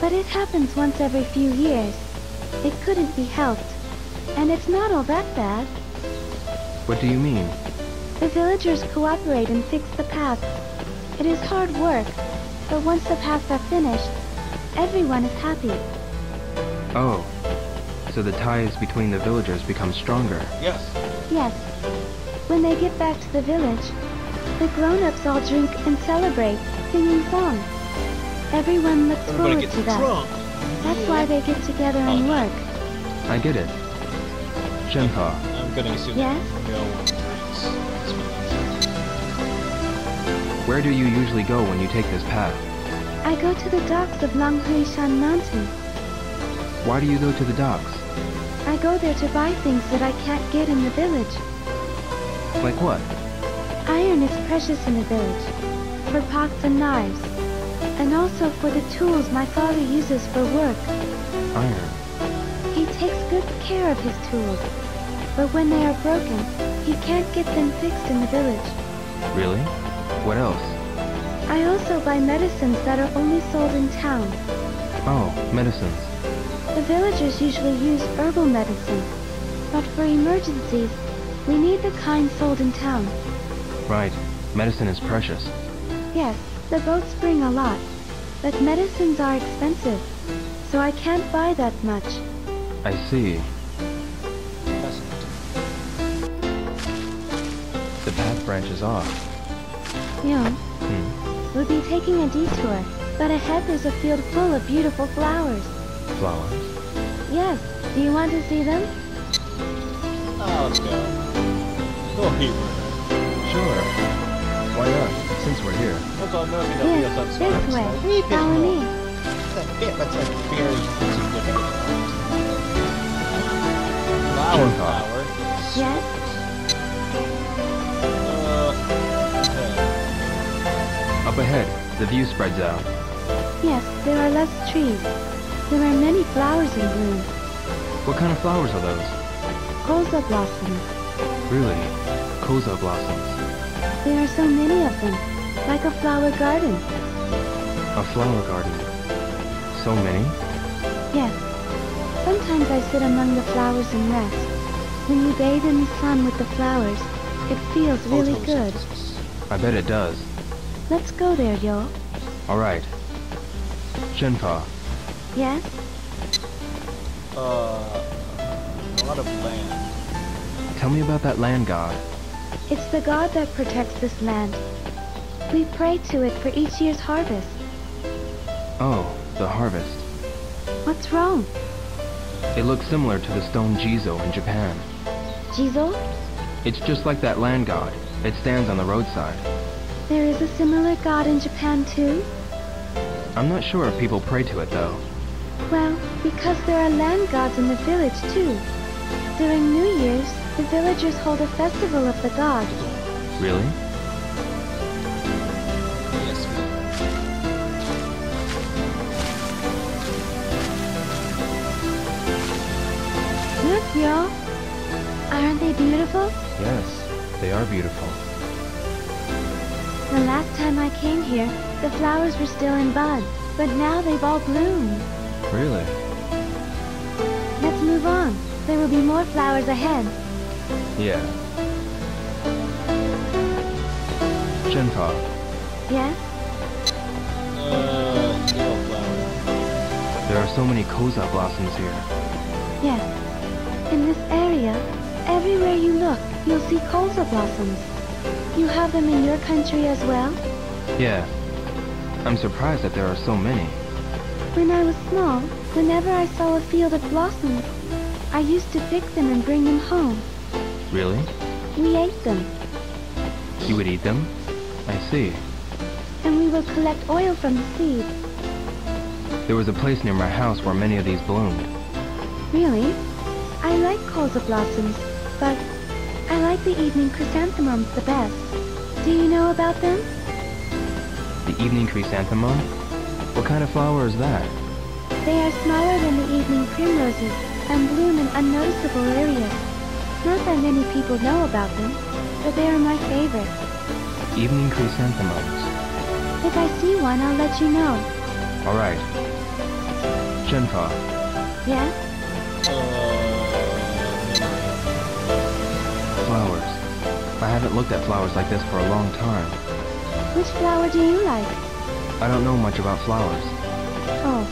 But it happens once every few years. It couldn't be helped. And it's not all that bad. What do you mean? The villagers cooperate and fix the path. It is hard work, but once the paths are finished, everyone is happy. Oh. So the ties between the villagers become stronger. Yes. Yes. When they get back to the village, the grown-ups all drink and celebrate, singing songs. Everyone looks forward to that. That's why they get together and work. I get it. Shenpa. I'm gonna assume. Yes? Where do you usually go when you take this path? I go to the docks of Longhuishan Mountain. Why do you go to the docks? I go there to buy things that I can't get in the village. Like what? Iron is precious in the village, for pots and knives, and also for the tools my father uses for work. Iron? He takes good care of his tools, but when they are broken, he can't get them fixed in the village. Really? What else? I also buy medicines that are only sold in town. Oh, medicines. The villagers usually use herbal medicines, but for emergencies, we need the kind sold in town. Right. Medicine is precious. Yes, the boats bring a lot, but medicines are expensive, so I can't buy that much. I see. The path branches off. Yeah. We'll be taking a detour, but ahead there's a field full of beautiful flowers. Flowers? Yes. Do you want to see them? Oh, let's go. Go here. Sure. Why not? Since we're here. Yes, this way. Follow me. Flower. Yes? Up ahead, the view spreads out. Yes, there are less trees. There are many flowers in bloom. What kind of flowers are those? Koza blossoms. Really? Koza blossoms. There are so many of them, like a flower garden. A flower garden? So many? Yes. Sometimes I sit among the flowers and rest. When you bathe in the sun with the flowers, it feels really good. I bet it does. Let's go there, Yo. Alright. Shenpa. Yes? A lot of land. Tell me about that land god. It's the god that protects this land. We pray to it for each year's harvest. Oh, the harvest. What's wrong? It looks similar to the stone Jizo in Japan. Jizo? It's just like that land god. It stands on the roadside. There is a similar god in Japan too? I'm not sure if people pray to it though. Well, because there are land gods in the village too. During New Year's, the villagers hold a festival of the god. Really? Yes. Look, y'all. Aren't they beautiful? Yes, they are beautiful. The last time I came here, the flowers were still in bud, but now they've all bloomed. Really? Let's move on. There will be more flowers ahead. Yeah. Shenpa. Yes? No flowers. There are so many Koza blossoms here. Yes. In this area, everywhere you look, you'll see Koza blossoms. You have them in your country as well? Yeah. I'm surprised that there are so many. When I was small, whenever I saw a field of blossoms, I used to pick them and bring them home. Really? We ate them. You would eat them? I see. And we would collect oil from the seeds. There was a place near my house where many of these bloomed. Really? I like colza blossoms, but I like the evening chrysanthemums the best. Do you know about them? The evening chrysanthemum? What kind of flower is that? They are smaller than the evening primroses and bloom in unnoticeable areas. Not that many people know about them, but they are my favorite. Evening chrysanthemums. If I see one, I'll let you know. All right. Shenfa. Yeah? Flowers. I haven't looked at flowers like this for a long time. Which flower do you like? I don't know much about flowers. Oh.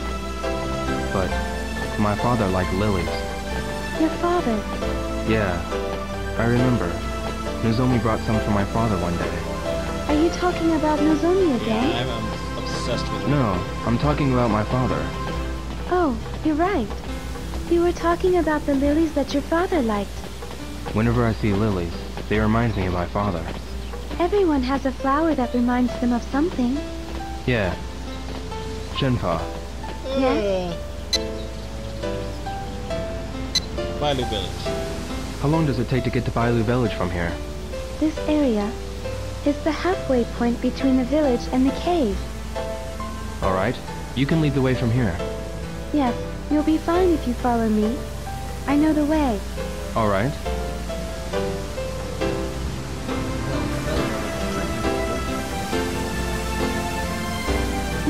But my father liked lilies. Your father? Yeah. I remember. Nozomi brought some for my father one day. Are you talking about Nozomi again? Yeah, I'm obsessed with her. No, I'm talking about my father. Oh, you're right. You were talking about the lilies that your father liked. Whenever I see lilies, they remind me of my father. Everyone has a flower that reminds them of something. Yeah. Shenfa. Yes? Bailu Village. How long does it take to get to Bailu Village from here? This area is the halfway point between the village and the cave. Alright, you can lead the way from here. Yes, you'll be fine if you follow me. I know the way. Alright.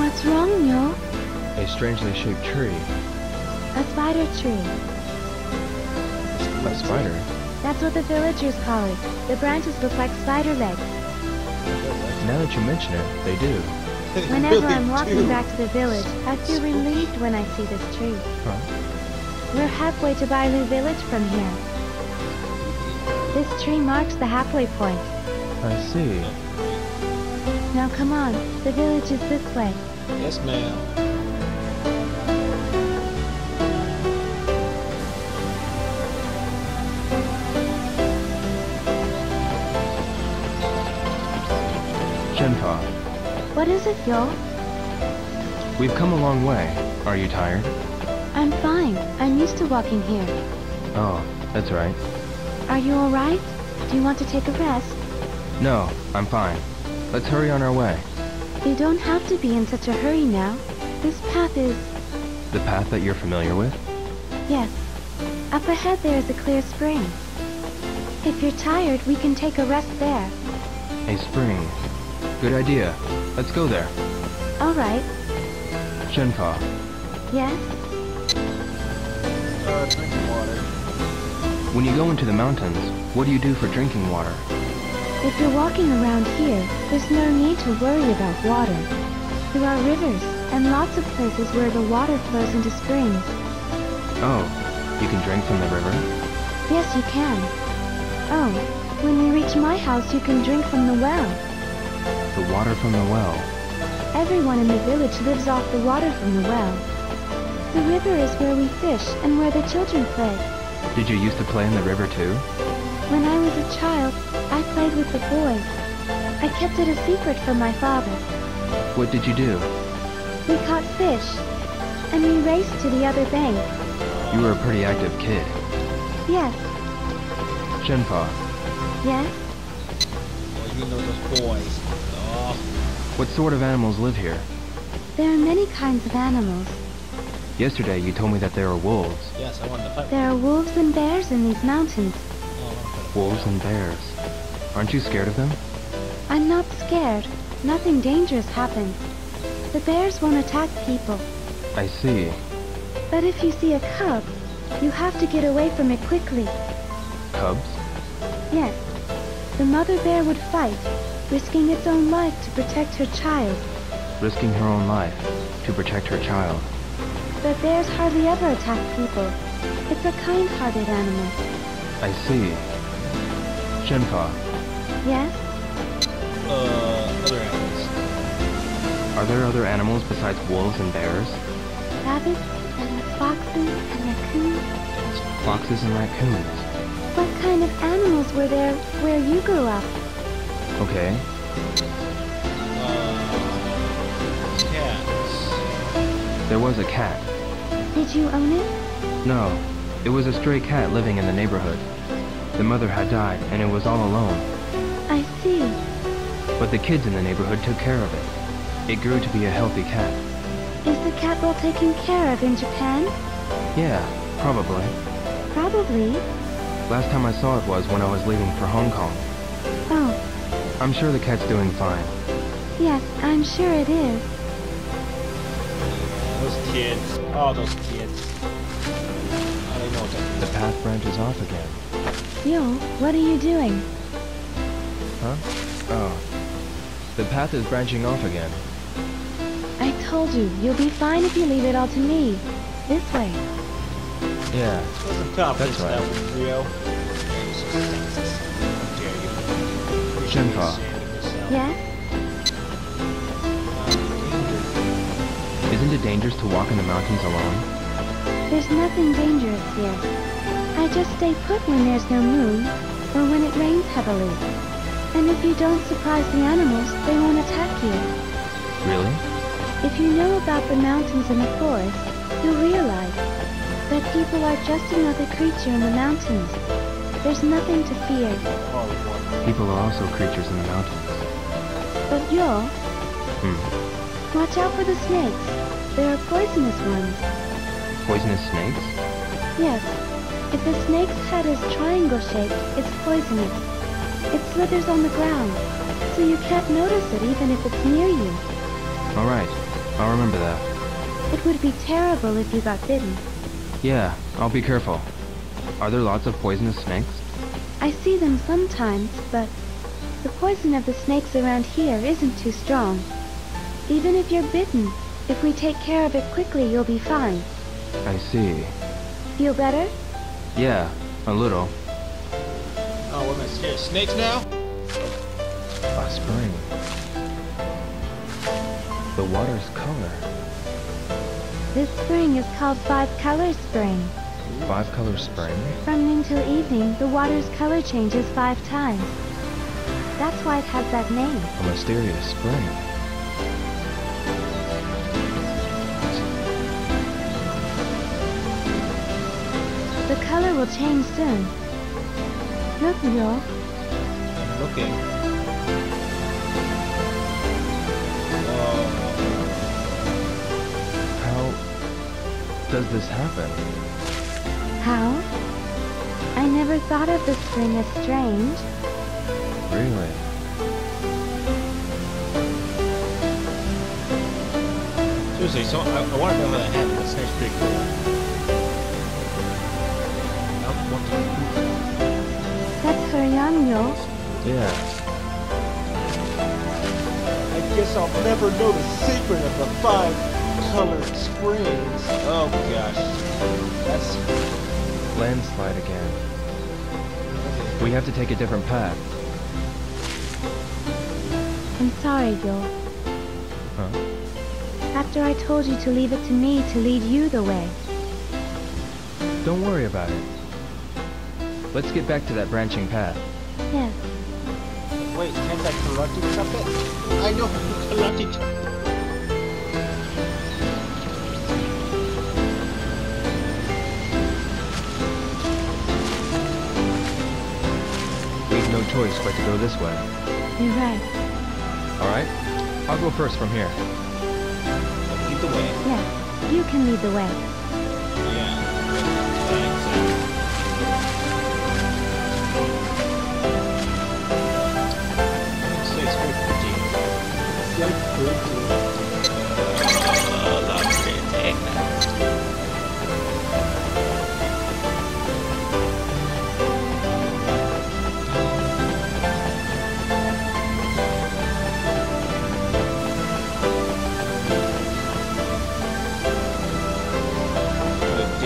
What's wrong, Yo? A strangely shaped tree. A spider tree. A spider? That's what the villagers call it. The branches look like spider legs. Now that you mention it, they do. Whenever I'm walking back to the village, I feel relieved when I see this tree. Huh? We're halfway to Bailu Village from here. This tree marks the halfway point. I see. Now come on, the village is this way. Yes, ma'am. What is it, Yo? We've come a long way. Are you tired? I'm fine. I'm used to walking here. Oh, that's right. Are you alright? Do you want to take a rest? No, I'm fine. Let's hurry on our way. You don't have to be in such a hurry now. This path is... The path that you're familiar with? Yes. Up ahead there is a clear spring. If you're tired, we can take a rest there. A spring. Good idea. Let's go there. All right. Shenfa. Yes? Drinking water. When you go into the mountains, what do you do for drinking water? If you're walking around here, there's no need to worry about water. There are rivers, and lots of places where the water flows into springs. Oh, you can drink from the river? Yes, you can. Oh, when we reach my house, you can drink from the well. The water from the well. Everyone in the village lives off the water from the well. The river is where we fish and where the children play. Did you used to play in the river too? When I was a child, I played with the boys. I kept it a secret from my father. What did you do? We caught fish, and we raced to the other bank. You were a pretty active kid. Yes. Shenfa. Yes? Well, you know those boys. What sort of animals live here? There are many kinds of animals. Yesterday you told me that there are wolves. Yes, I wanted to fight. There are wolves and bears in these mountains. Oh, wolves and bears. Aren't you scared of them? I'm not scared. Nothing dangerous happens. The bears won't attack people. I see. But if you see a cub, you have to get away from it quickly. Cubs? Yes. The mother bear would fight, risking its own life to protect her child. Risking her own life to protect her child. but bears hardly ever attack people. It's a kind-hearted animal. I see. Shenpa. Yes? Other animals. Are there other animals besides wolves and bears? Rabbits, and foxes, and raccoons. Foxes and raccoons. What kind of animals were there where you grew up? Okay. Cats. There was a cat. Did you own it? No. It was a stray cat living in the neighborhood. The mother had died, and it was all alone. I see. But the kids in the neighborhood took care of it. It grew to be a healthy cat. Is the cat well taken care of in Japan? Yeah, probably. Probably? Last time I saw it was when I was leaving for Hong Kong. Oh. I'm sure the cat's doing fine. Yes, I'm sure it is. Those kids. Oh, those kids. I don't know them. The path branches off again. Yo, what are you doing? Huh? Oh. The path is branching off again. I told you, you'll be fine if you leave it all to me. This way. Yeah, that's right. Shenpa. Yes? Isn't it dangerous to walk in the mountains alone? There's nothing dangerous here. I just stay put when there's no moon, or when it rains heavily. And if you don't surprise the animals, they won't attack you. Really? If you know about the mountains and the forest, you'll realize that people are just another creature in the mountains. There's nothing to fear. People are also creatures in the mountains. But you'll... Watch out for the snakes. There are poisonous ones. Poisonous snakes? Yes. If the snake's head is triangle-shaped, it's poisonous. It slithers on the ground, so you can't notice it even if it's near you. Alright, I'll remember that. It would be terrible if you got bitten. Yeah, I'll be careful. Are there lots of poisonous snakes? I see them sometimes, but the poison of the snakes around here isn't too strong. Even if you're bitten, if we take care of it quickly, you'll be fine. I see. Feel better? Yeah, a little. Oh, we're gonna scare snakes now? Last spring. The water's color. This spring is called Five Colors Spring. Five Colors Spring? From noon till evening, the water's color changes 5 times. That's why it has that name. A mysterious spring. The color will change soon. Look, Yo. I'm looking. Whoa. Does this happen? How? I never thought of the spring as strange. Really? Seriously, so I want to know how that happened. That snake's pretty cool. That's her young, yo. Yeah. I guess I'll never know the secret of the five-colored springs. Oh gosh, that's landslide again. We have to take a different path. I'm sorry, Yo. Huh? After I told you to leave it to me to lead you the way. Don't worry about it. Let's get back to that branching path. Yes. Wait, can't I corrupt it something? I know corrupt it. No choice but to go this way. You're right. Alright, I'll go first from here. Lead the way. Yeah, you can lead the way. Yeah.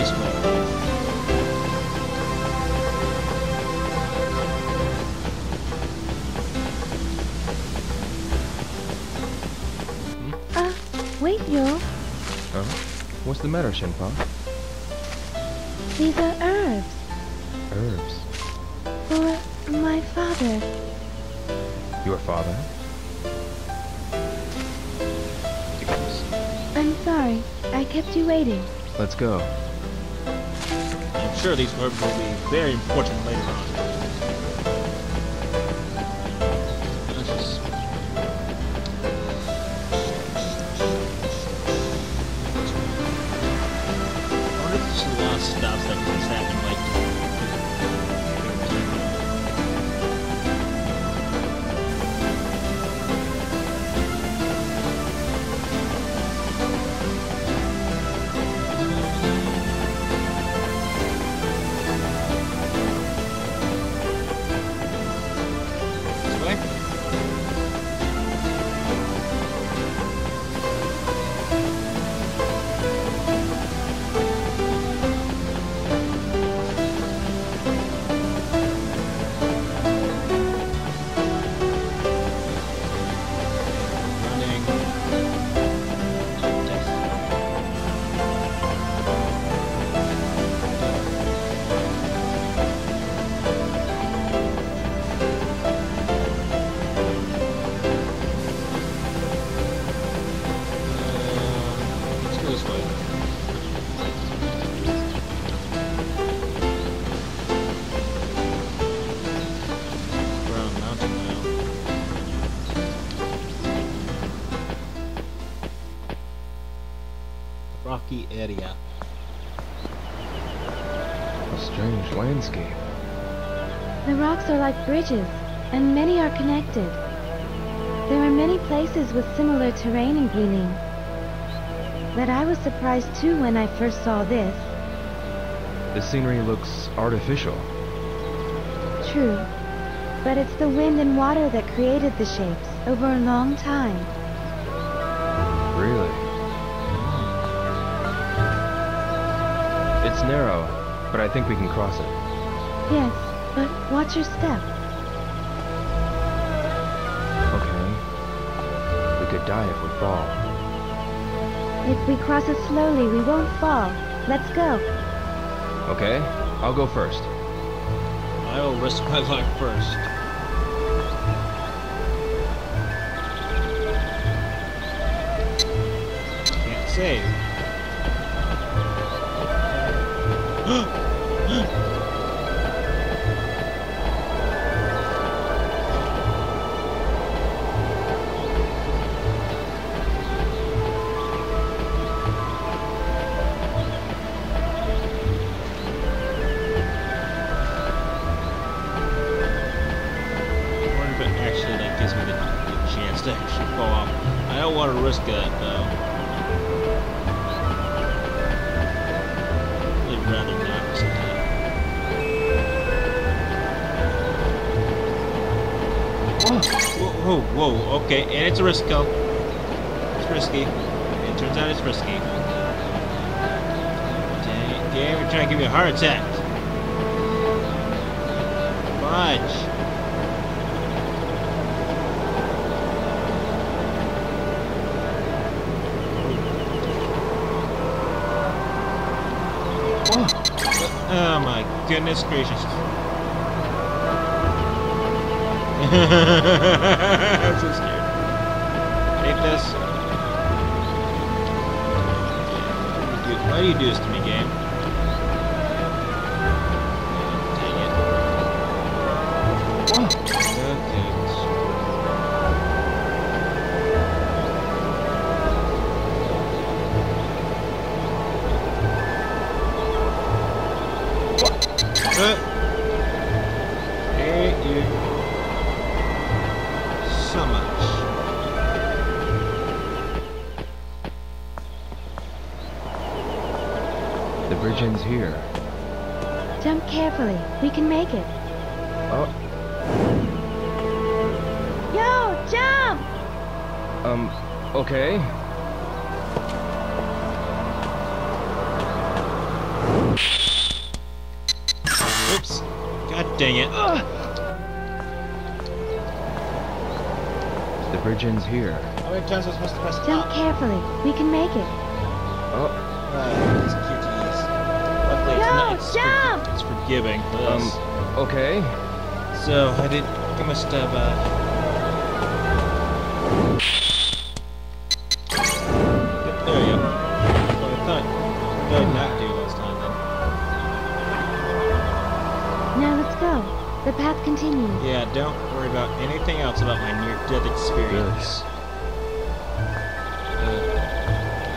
fish market. Wait, yo. Oh? What's the matter, Shenpa? These are herbs. Herbs? For my father. Your father? I'm sorry. I kept you waiting. Let's go. I'm sure these herbs will be very important later on. Area. A strange landscape. The rocks are like bridges, and many are connected. There are many places with similar terrain in Guilin. But I was surprised too when I first saw this. The scenery looks artificial. True. But it's the wind and water that created the shapes over a long time. Really? It's narrow, but I think we can cross it. Yes, but watch your step. Okay. We could die if we fall. If we cross it slowly, we won't fall. Let's go. Okay, I'll go first. I'll risk my life first. Can't save. Whoa, okay, and it's a risk, though. It's risky. It turns out it's risky. Dang, damn, you're trying to give me a heart attack. Fudge. Oh my goodness gracious. I'm so scared. Take this. Why do you do this to me, game? Dang it. Okay. Hey, you. So much. The bridge ends here. Jump carefully. We can make it. Oh. Yo, jump! Okay. dang it. The bridge ends here. How many times am I supposed to press it? Jump carefully. We can make it. Oh. These cuties. Luckily it's nice. Jump! It's forgiving. Okay. So, I did... I must have, there you go. That's what I thought. I did not do last time, then. Now let's go. The path continues. Yeah, don't worry about anything else about my near-death experience.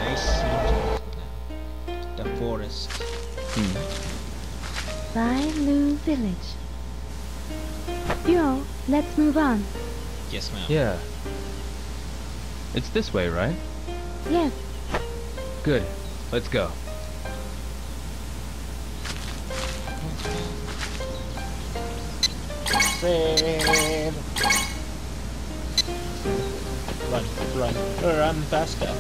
Yes. Forest. By Blue Village. Yo, let's move on. Yes, ma'am. Yeah. It's this way, right? Yes. Good. Let's go. Save. Run, run, run faster.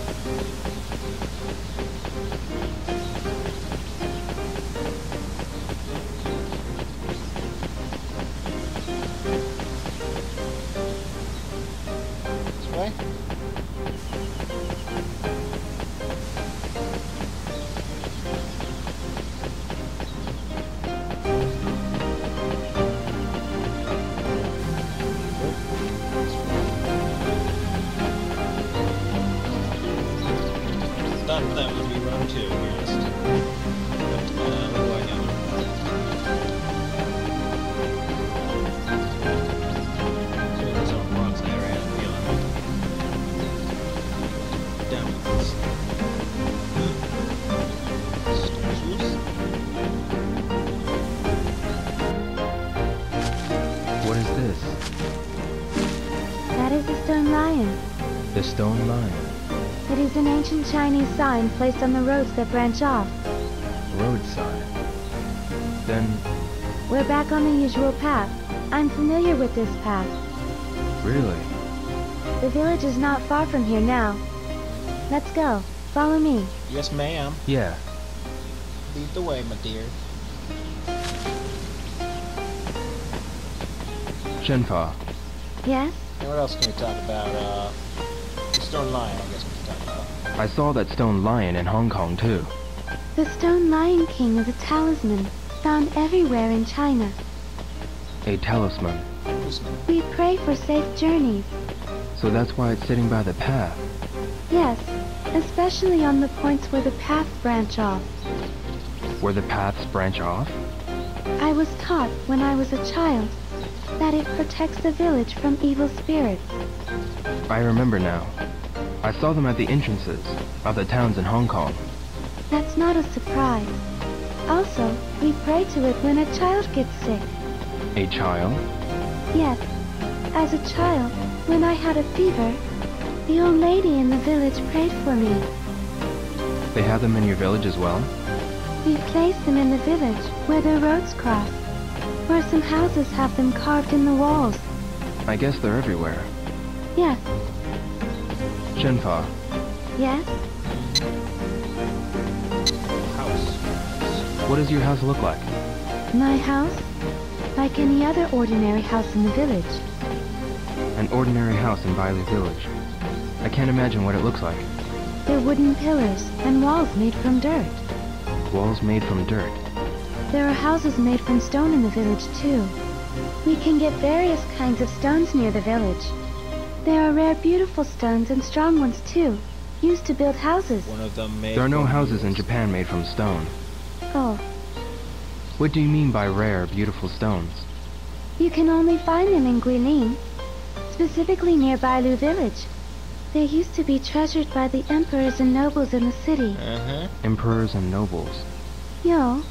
That would be round two, to be honest. But, what do I know? Dude, there's a bronze area I'm feeling. Down with this. What is this? That is the stone lion. The stone lion. It is an ancient Chinese sign placed on the roads that branch off. Road sign? Then... We're back on the usual path. I'm familiar with this path. Really? The village is not far from here now. Let's go. Follow me. Yes, ma'am. Yeah. Lead the way, my dear. Shenfa. Yes? And what else can we talk about? The stone lion, I guess. I saw that stone lion in Hong Kong, too. The stone lion king is a talisman found everywhere in China. A talisman. We pray for safe journeys. So that's why it's sitting by the path. Yes, especially on the points where the paths branch off. Where the paths branch off? I was taught when I was a child that it protects the village from evil spirits. I remember now. I saw them at the entrances of the towns in Hong Kong. That's not a surprise. Also, we pray to it when a child gets sick. A child? Yes. As a child, when I had a fever, the old lady in the village prayed for me. They have them in your village as well? We place them in the village where the roads cross, where some houses have them carved in the walls. I guess they're everywhere. Yes. Shenfa. Yes? House. What does your house look like? My house? Like any other ordinary house in the village. An ordinary house in Bailey Village. I can't imagine what it looks like. They're wooden pillars and walls made from dirt. Walls made from dirt? There are houses made from stone in the village, too. We can get various kinds of stones near the village. There are rare, beautiful stones and strong ones, too, used to build houses. One of them made. There are no houses in Japan made from stone. Oh. What do you mean by rare, beautiful stones? You can only find them in Guilin, specifically near Bailu Village. They used to be treasured by the emperors and nobles in the city. Uh-huh. Emperors and nobles. Yo.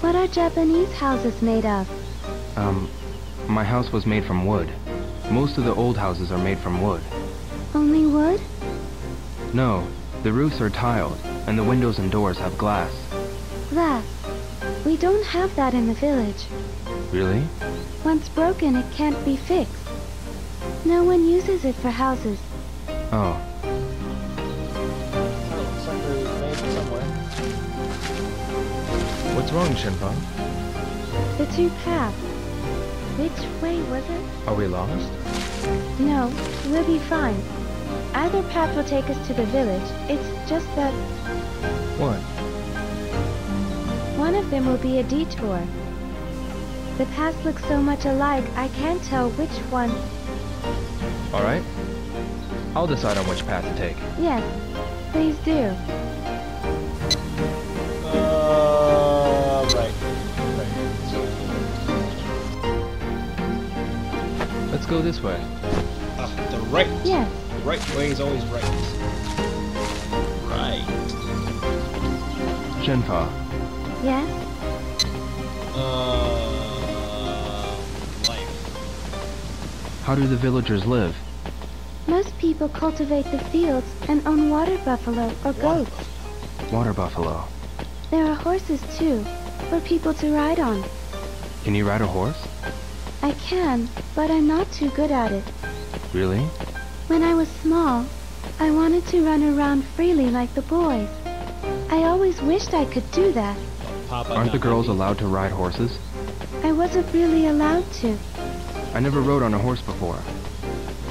What are Japanese houses made of? My house was made from wood. Most of the old houses are made from wood. Only wood? No. The roofs are tiled, and the windows and doors have glass. Glass? We don't have that in the village. Really? Once broken, it can't be fixed. No one uses it for houses. Oh. What's wrong, Shenfa? The two paths. Which way was it? Are we lost? No, we'll be fine. Either path will take us to the village. It's just that... What? One of them will be a detour. The paths look so much alike, I can't tell which one... Alright. I'll decide on which path to take. Yes, please do. Right. Let's go this way. The right. Yes. The right way is always right. Right. Shenfa. Yes. Life. How do the villagers live? Most people cultivate the fields and own water buffalo or goats. Water buffalo. There are horses too, for people to ride on. Can you ride a horse? I can, but I'm not too good at it. Really? When I was small, I wanted to run around freely like the boys. I always wished I could do that. Aren't the girls allowed to ride horses? I wasn't really allowed to. I never rode on a horse before.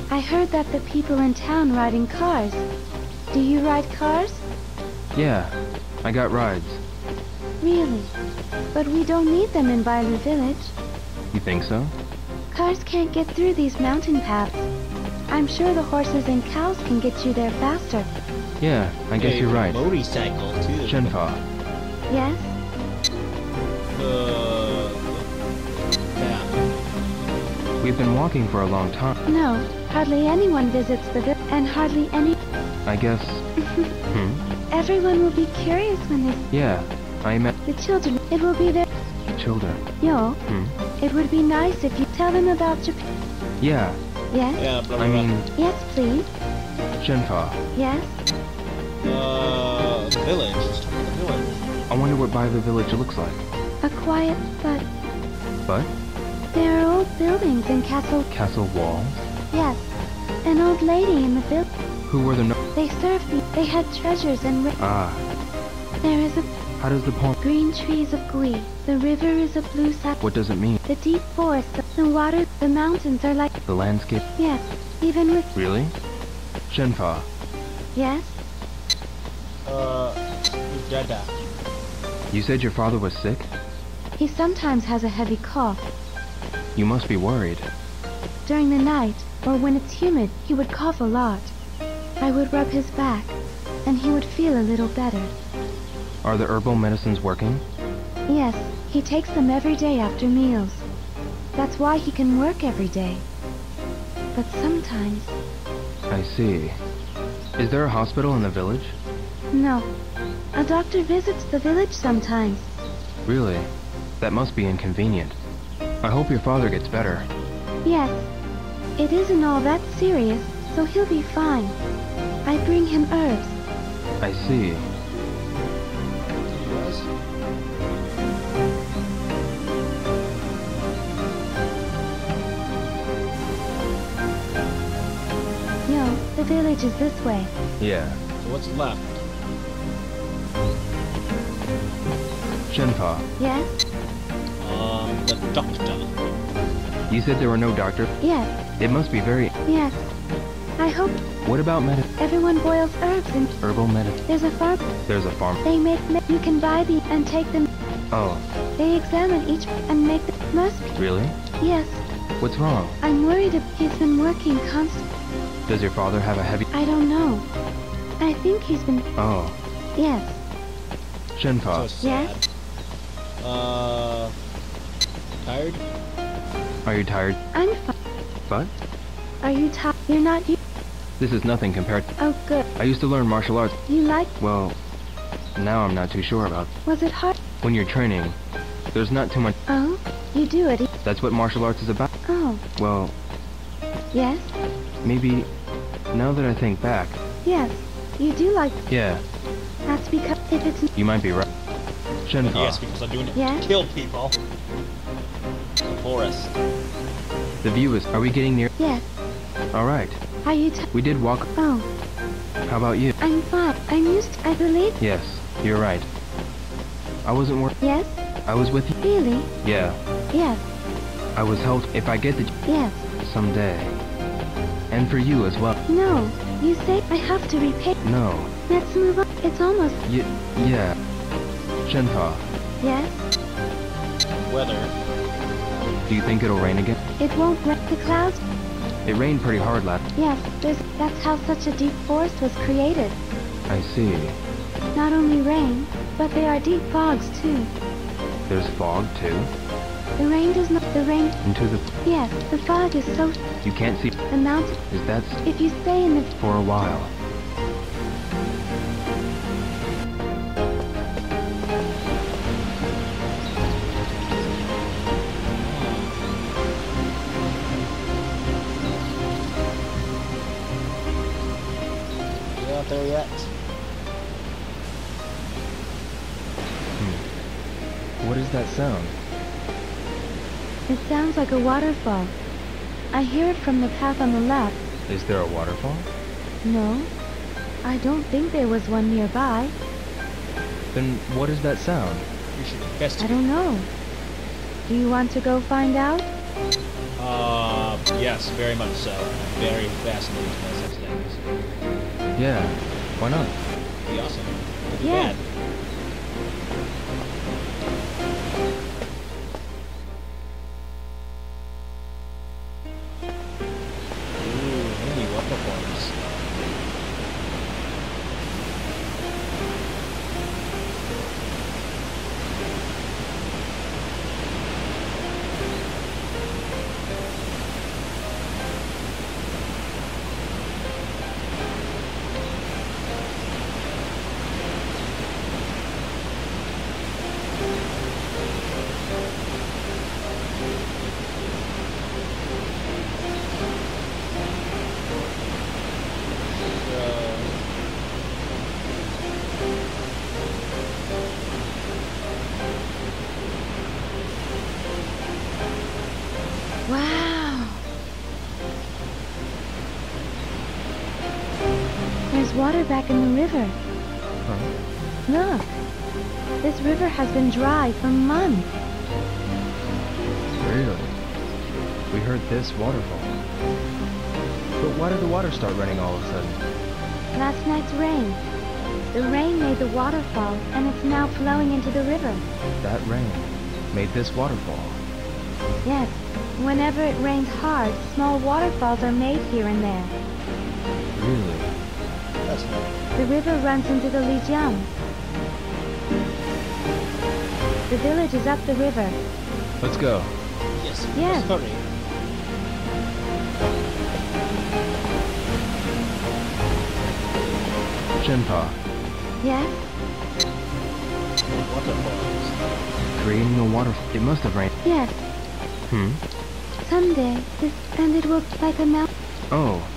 I heard that the people in town ride in cars. Do you ride cars? Yeah, I got rides. Really? But we don't need them in Bailu village. You think so? Cars can't get through these mountain paths. I'm sure the horses and cows can get you there faster. Yeah, I guess you're right. Motorcycle too. Shenfa. Yes? Yeah. We've been walking for a long time. No. Hardly anyone visits the village, and hardly any... I guess... Everyone will be curious when they... Yeah, I met... The children, it will be their... Children? Yo, It would be nice if you tell them about Japan. Yeah. Yes? Yeah, blah, blah, blah. I mean... Yes, please. Shenfa. Yes? The village. I wonder what Bailu village looks like. A quiet, but... But? There are old buildings and castle... Castle walls? Yes, an old lady in the village. Who were the no- They served me. They had treasures and- Ah. There is a- How does the poem- Green trees of Gui. The river is a blue sap. What does it mean? The deep forest, the water, the mountains are like- The landscape? Yes, even with- Really? Shenfa. Yes? Dada. You said your father was sick? He sometimes has a heavy cough. You must be worried. During the night, or when it's humid, he would cough a lot. I would rub his back, and he would feel a little better. Are the herbal medicines working? Yes, he takes them every day after meals. That's why he can work every day. But sometimes... I see. Is there a hospital in the village? No. A doctor visits the village sometimes. Really? That must be inconvenient. I hope your father gets better. Yes. It isn't all that serious, so he'll be fine. I bring him herbs. I see. Yes. No, the village is this way. Yeah. So what's left? Shenfa. Yes? The doctor. You said there were no doctors? Yes. It must be very... Yes. I hope... What about medicine? Everyone boils herbs and... Herbal medicine. There's a farm. There's a farm. They make... You can buy these and take them... Oh. They examine each and make the... Must be... Really? Yes. What's wrong? I'm worried if he's been working constantly. Does your father have a heavy... I don't know. I think he's been... Oh. Yes. Shenfa. So yes? Tired? Are you tired? I'm fine. But? Are you tired? You're not you. This is nothing compared to... Oh, good. I used to learn martial arts. You like... Well, now I'm not too sure about... Was it hard? When you're training, there's not too much... Oh? You do it? That's what martial arts is about. Oh. Well... Yes? Maybe... Now that I think back... Yes. You do like... Yeah. That's because if it's... You might be right. Shenfa. Yes, because I'm doing it to kill people. The forest. The view is... Are we getting near? Yes. Alright. Are you We did walk... Oh. How about you? I'm fine. I'm used to... I believe... Yes. You're right. I wasn't working... Yes? I was with you. Really? Yeah. Yes. I was hoped if I get the yes someday. And for you as well. No. You say I have to repay. No. Let's move on. It's almost. Yeah. Shinta. Yes? Weather. Do you think it'll rain again? It won't rain. The clouds. It rained pretty hard last. Yes, that's how such a deep forest was created. I see. Not only rain, but there are deep fogs too. There's fog too? The rain does not. The rain. Into the. Yes, the fog is so. You can't see. The mountain. Is that. If you stay in the. For a while. There yet. What is that sound? It sounds like a waterfall. I hear it from the path on the left. Is there a waterfall? No. I don't think there was one nearby. Then what is that sound? You should investigate. I don't know. Do you want to go find out? Yes, very much so. I'm very fascinated by such things. Yeah, why not? Be awesome. Yeah. Ooh, maybe water forms. Water back in the river. Huh? Look, this river has been dry for months. Really? We heard this waterfall. But why did the water start running all of a sudden? Last night's rain. The rain made the waterfall, and it's now flowing into the river. That rain made this waterfall. Yes. Whenever it rains hard, small waterfalls are made here and there. Really? The river runs into the Lijiang. The village is up the river. Let's go. Yes. Yes. Hurry. Shenpa. Yes? Waterfalls. Creating a waterfall. It must have rained. Yes. Someday, this bandit will like a mountain. Oh.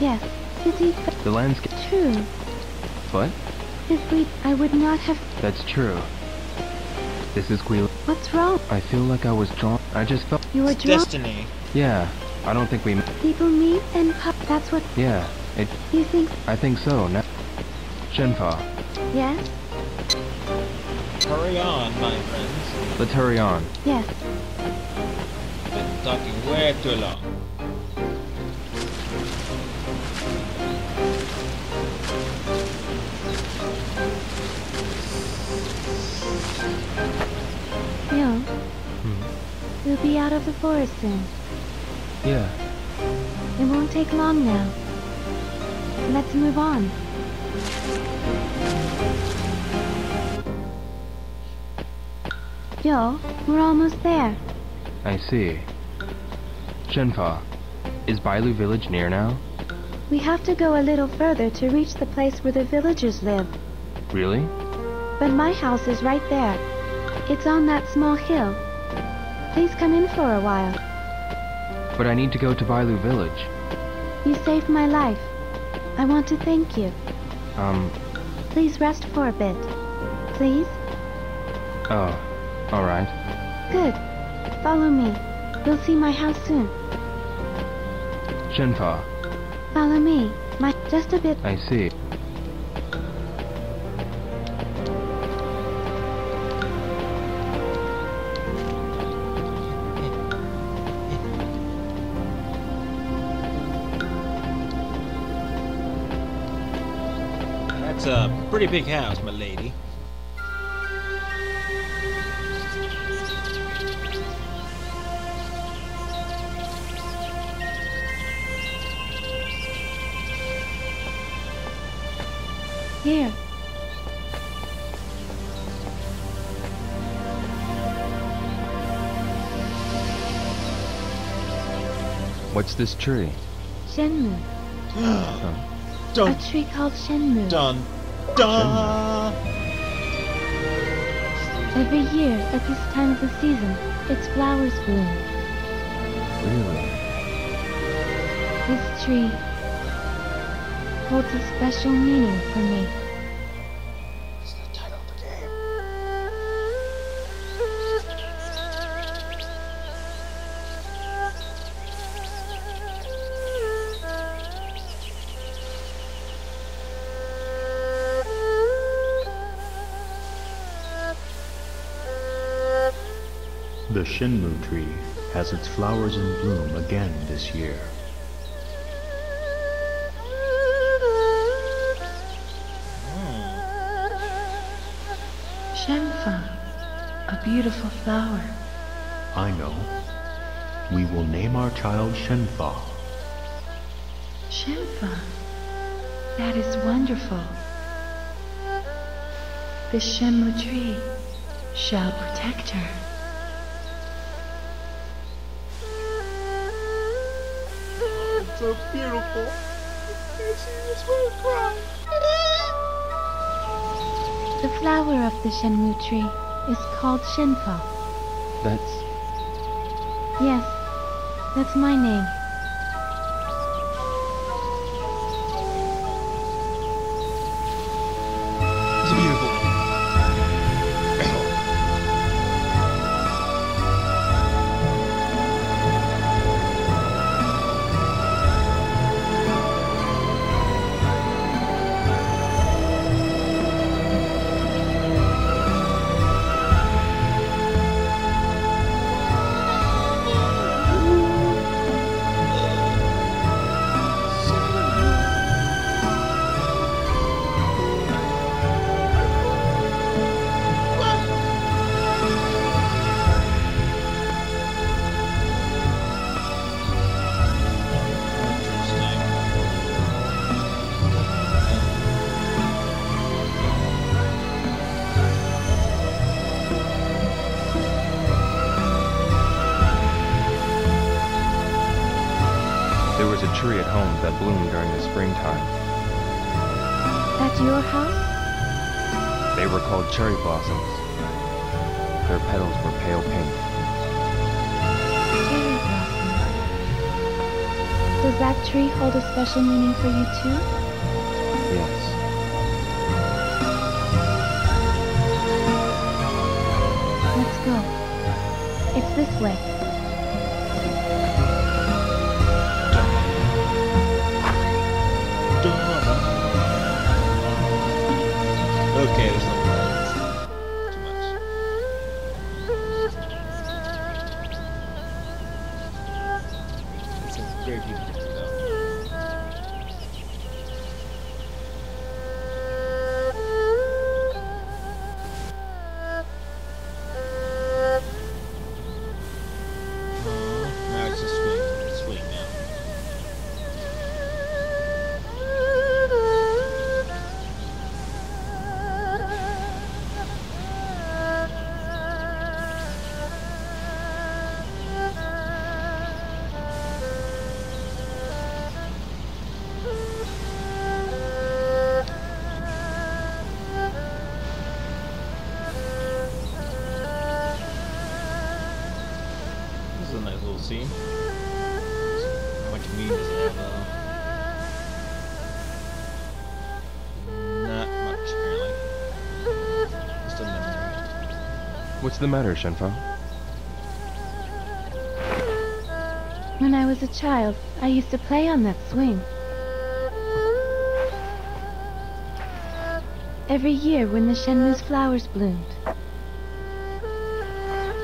Yes. The landscape. True. What? If we, I would not have. That's true. This is Quila. What's wrong? I feel like I was drawn. I just felt. You were drawn. Destiny. Yeah. I don't think we. People meet and pop. That's what. Yeah. It. You think? I think so. Now. Shenfa. Yes. Hurry on, my friends. Let's hurry on. Yes. Been talking way too long. No. We'll be out of the forest soon. Yeah. It won't take long now. Let's move on. Yo, we're almost there. I see. Shenfa, is Bailu village near now? We have to go a little further to reach the place where the villagers live. Really? But my house is right there. It's on that small hill. Please come in for a while. But I need to go to Bailu village. You saved my life. I want to thank you. Please rest for a bit. Please? Oh, alright. Good. Follow me. You'll see my house soon. Shenfa. Follow me. My just a bit. I see. It's a pretty big house, my lady. Here. What's this tree? Shenmue. Dun. A tree called Shenmue. Dun. Dun. Shenmue. Every year, at this time of the season, its flowers bloom. Really? This tree holds a special meaning for me. It's the title of the game. The Shenmue tree has its flowers in bloom again this year. Shenfang, a beautiful flower. I know. We will name our child Shenfang. Shenfang? That is wonderful. The Shenmue tree shall protect her. It's so beautiful. She just won't cry. The flower of the Shenmue tree is called Shenfa. That's... Yes, that's my name. It's beautiful. There was a tree at home that bloomed during the springtime. At your house? They were called cherry blossoms. Their petals were pale pink. Cherry blossoms. Does that tree hold a special meaning for you too? Yes. Let's go. It's this way. Okay, there's no problem. Too much. It's a very beautiful place to go. Now it's just swing. It's swing now. A nice little scene. How much meat does it have though? Not much, apparently. Just a memory. What's the matter, Shenfang? When I was a child, I used to play on that swing. Every year when the Shenmue's flowers bloomed.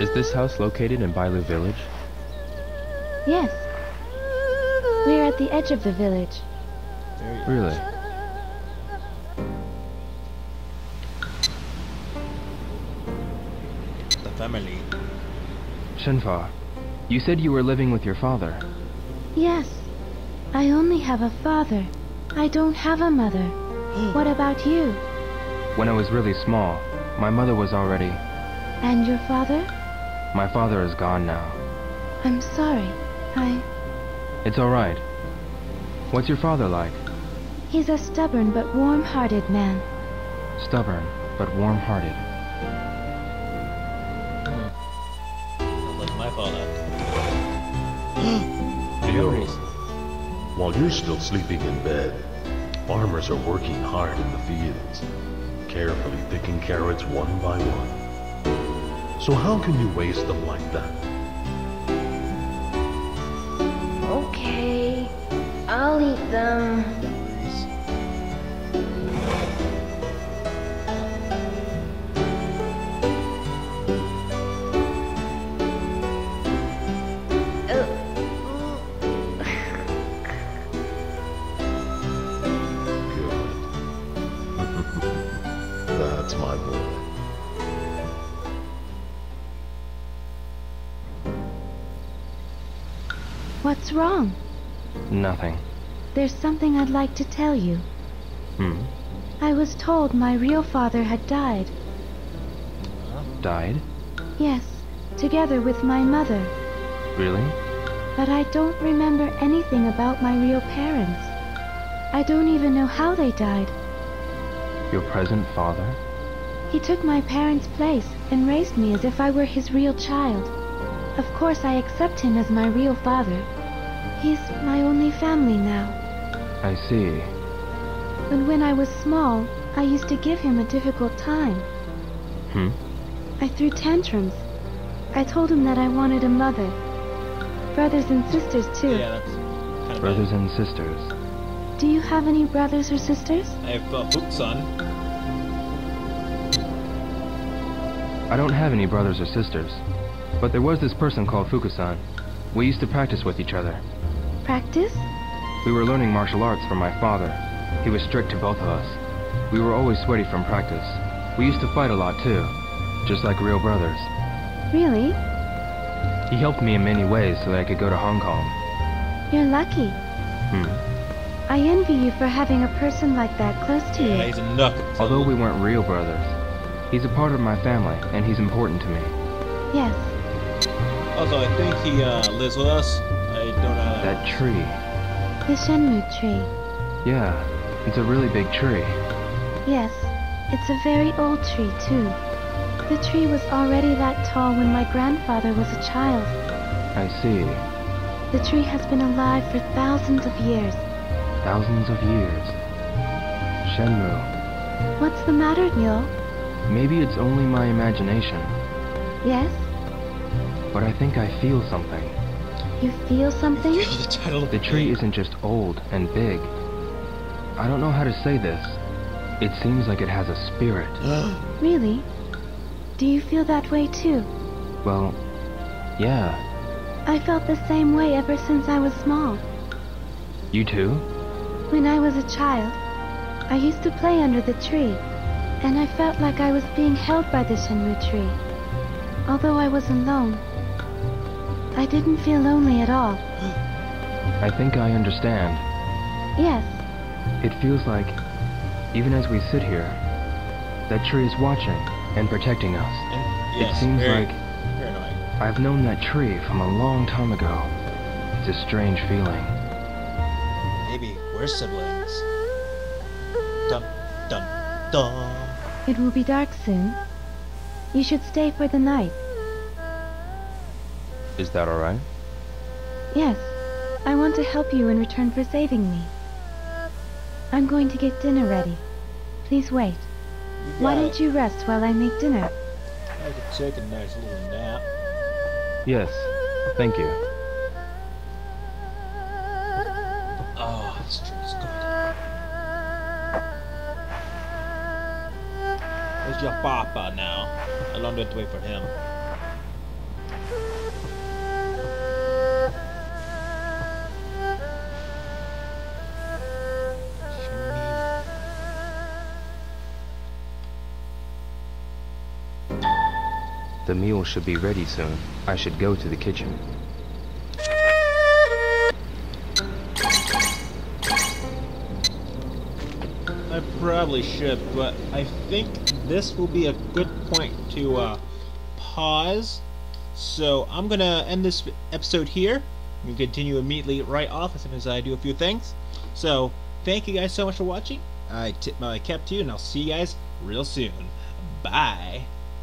Is this house located in Bailu village? Yes. We are at the edge of the village. Really? family. Shenfa, you said you were living with your father. Yes. I only have a father. I don't have a mother. What about you? When I was really small, my mother was already... And your father? My father is gone now. I'm sorry. It's alright. What's your father like? He's a stubborn but warm-hearted man. Stubborn but warm-hearted. Sounds like my father. Fury. While you're still sleeping in bed, farmers are working hard in the fields, carefully picking carrots one by one. So how can you waste them like that? Okay, I'll eat them. What's wrong? Nothing. There's something I'd like to tell you. Hmm? I was told my real father had died. Died? Yes, together with my mother. Really? But I don't remember anything about my real parents. I don't even know how they died. Your present father? He took my parents' place and raised me as if I were his real child. Of course I accept him as my real father. He's my only family now. I see. But when I was small, I used to give him a difficult time. Hmm? I threw tantrums. I told him that I wanted a mother. Brothers and sisters too. Yeah, that's kind of brothers and sisters. Do you have any brothers or sisters? I've got books on. I don't have any brothers or sisters, but there was this person called Fukusan. We used to practice with each other. Practice? We were learning martial arts from my father. He was strict to both of us. We were always sweaty from practice. We used to fight a lot too, just like real brothers. Really? He helped me in many ways so that I could go to Hong Kong. You're lucky. Hmm. I envy you for having a person like that close to you. He's a nut. Although we weren't real brothers, he's a part of my family, and he's important to me. Yes. Also, I think he lives with us. I don't know. That tree. The Shenmue tree. Yeah, it's a really big tree. Yes, it's a very old tree, too. The tree was already that tall when my grandfather was a child. I see. The tree has been alive for thousands of years. Thousands of years. Shenmue. What's the matter, Yul? Maybe it's only my imagination. Yes? But I think I feel something. You feel something? The tree isn't just old and big. I don't know how to say this. It seems like it has a spirit. Really? Do you feel that way too? Well, yeah. I felt the same way ever since I was small. You too? When I was a child, I used to play under the tree, and I felt like I was being held by the Shenmue tree. Although I was alone, I didn't feel lonely at all. I think I understand. Yes. It feels like, even as we sit here, that tree is watching and protecting us. Yes, it seems like I've known that tree from a long time ago. It's a strange feeling. Maybe we're siblings. Dun, dun, dun. It will be dark soon. You should stay for the night. Is that alright? Yes. I want to help you in return for saving me. I'm going to get dinner ready. Please wait. Why don't you rest while I make dinner? I could take a nice little nap. Yes. Thank you. It's your papa now. I learned to wait for him. The meal should be ready soon. I should go to the kitchen. I probably should, but I think this will be a good point to pause. So I'm going to end this episode here. We continue immediately right off as soon as I do a few things. So thank you guys so much for watching. I tip my cap to you, and I'll see you guys real soon. Bye.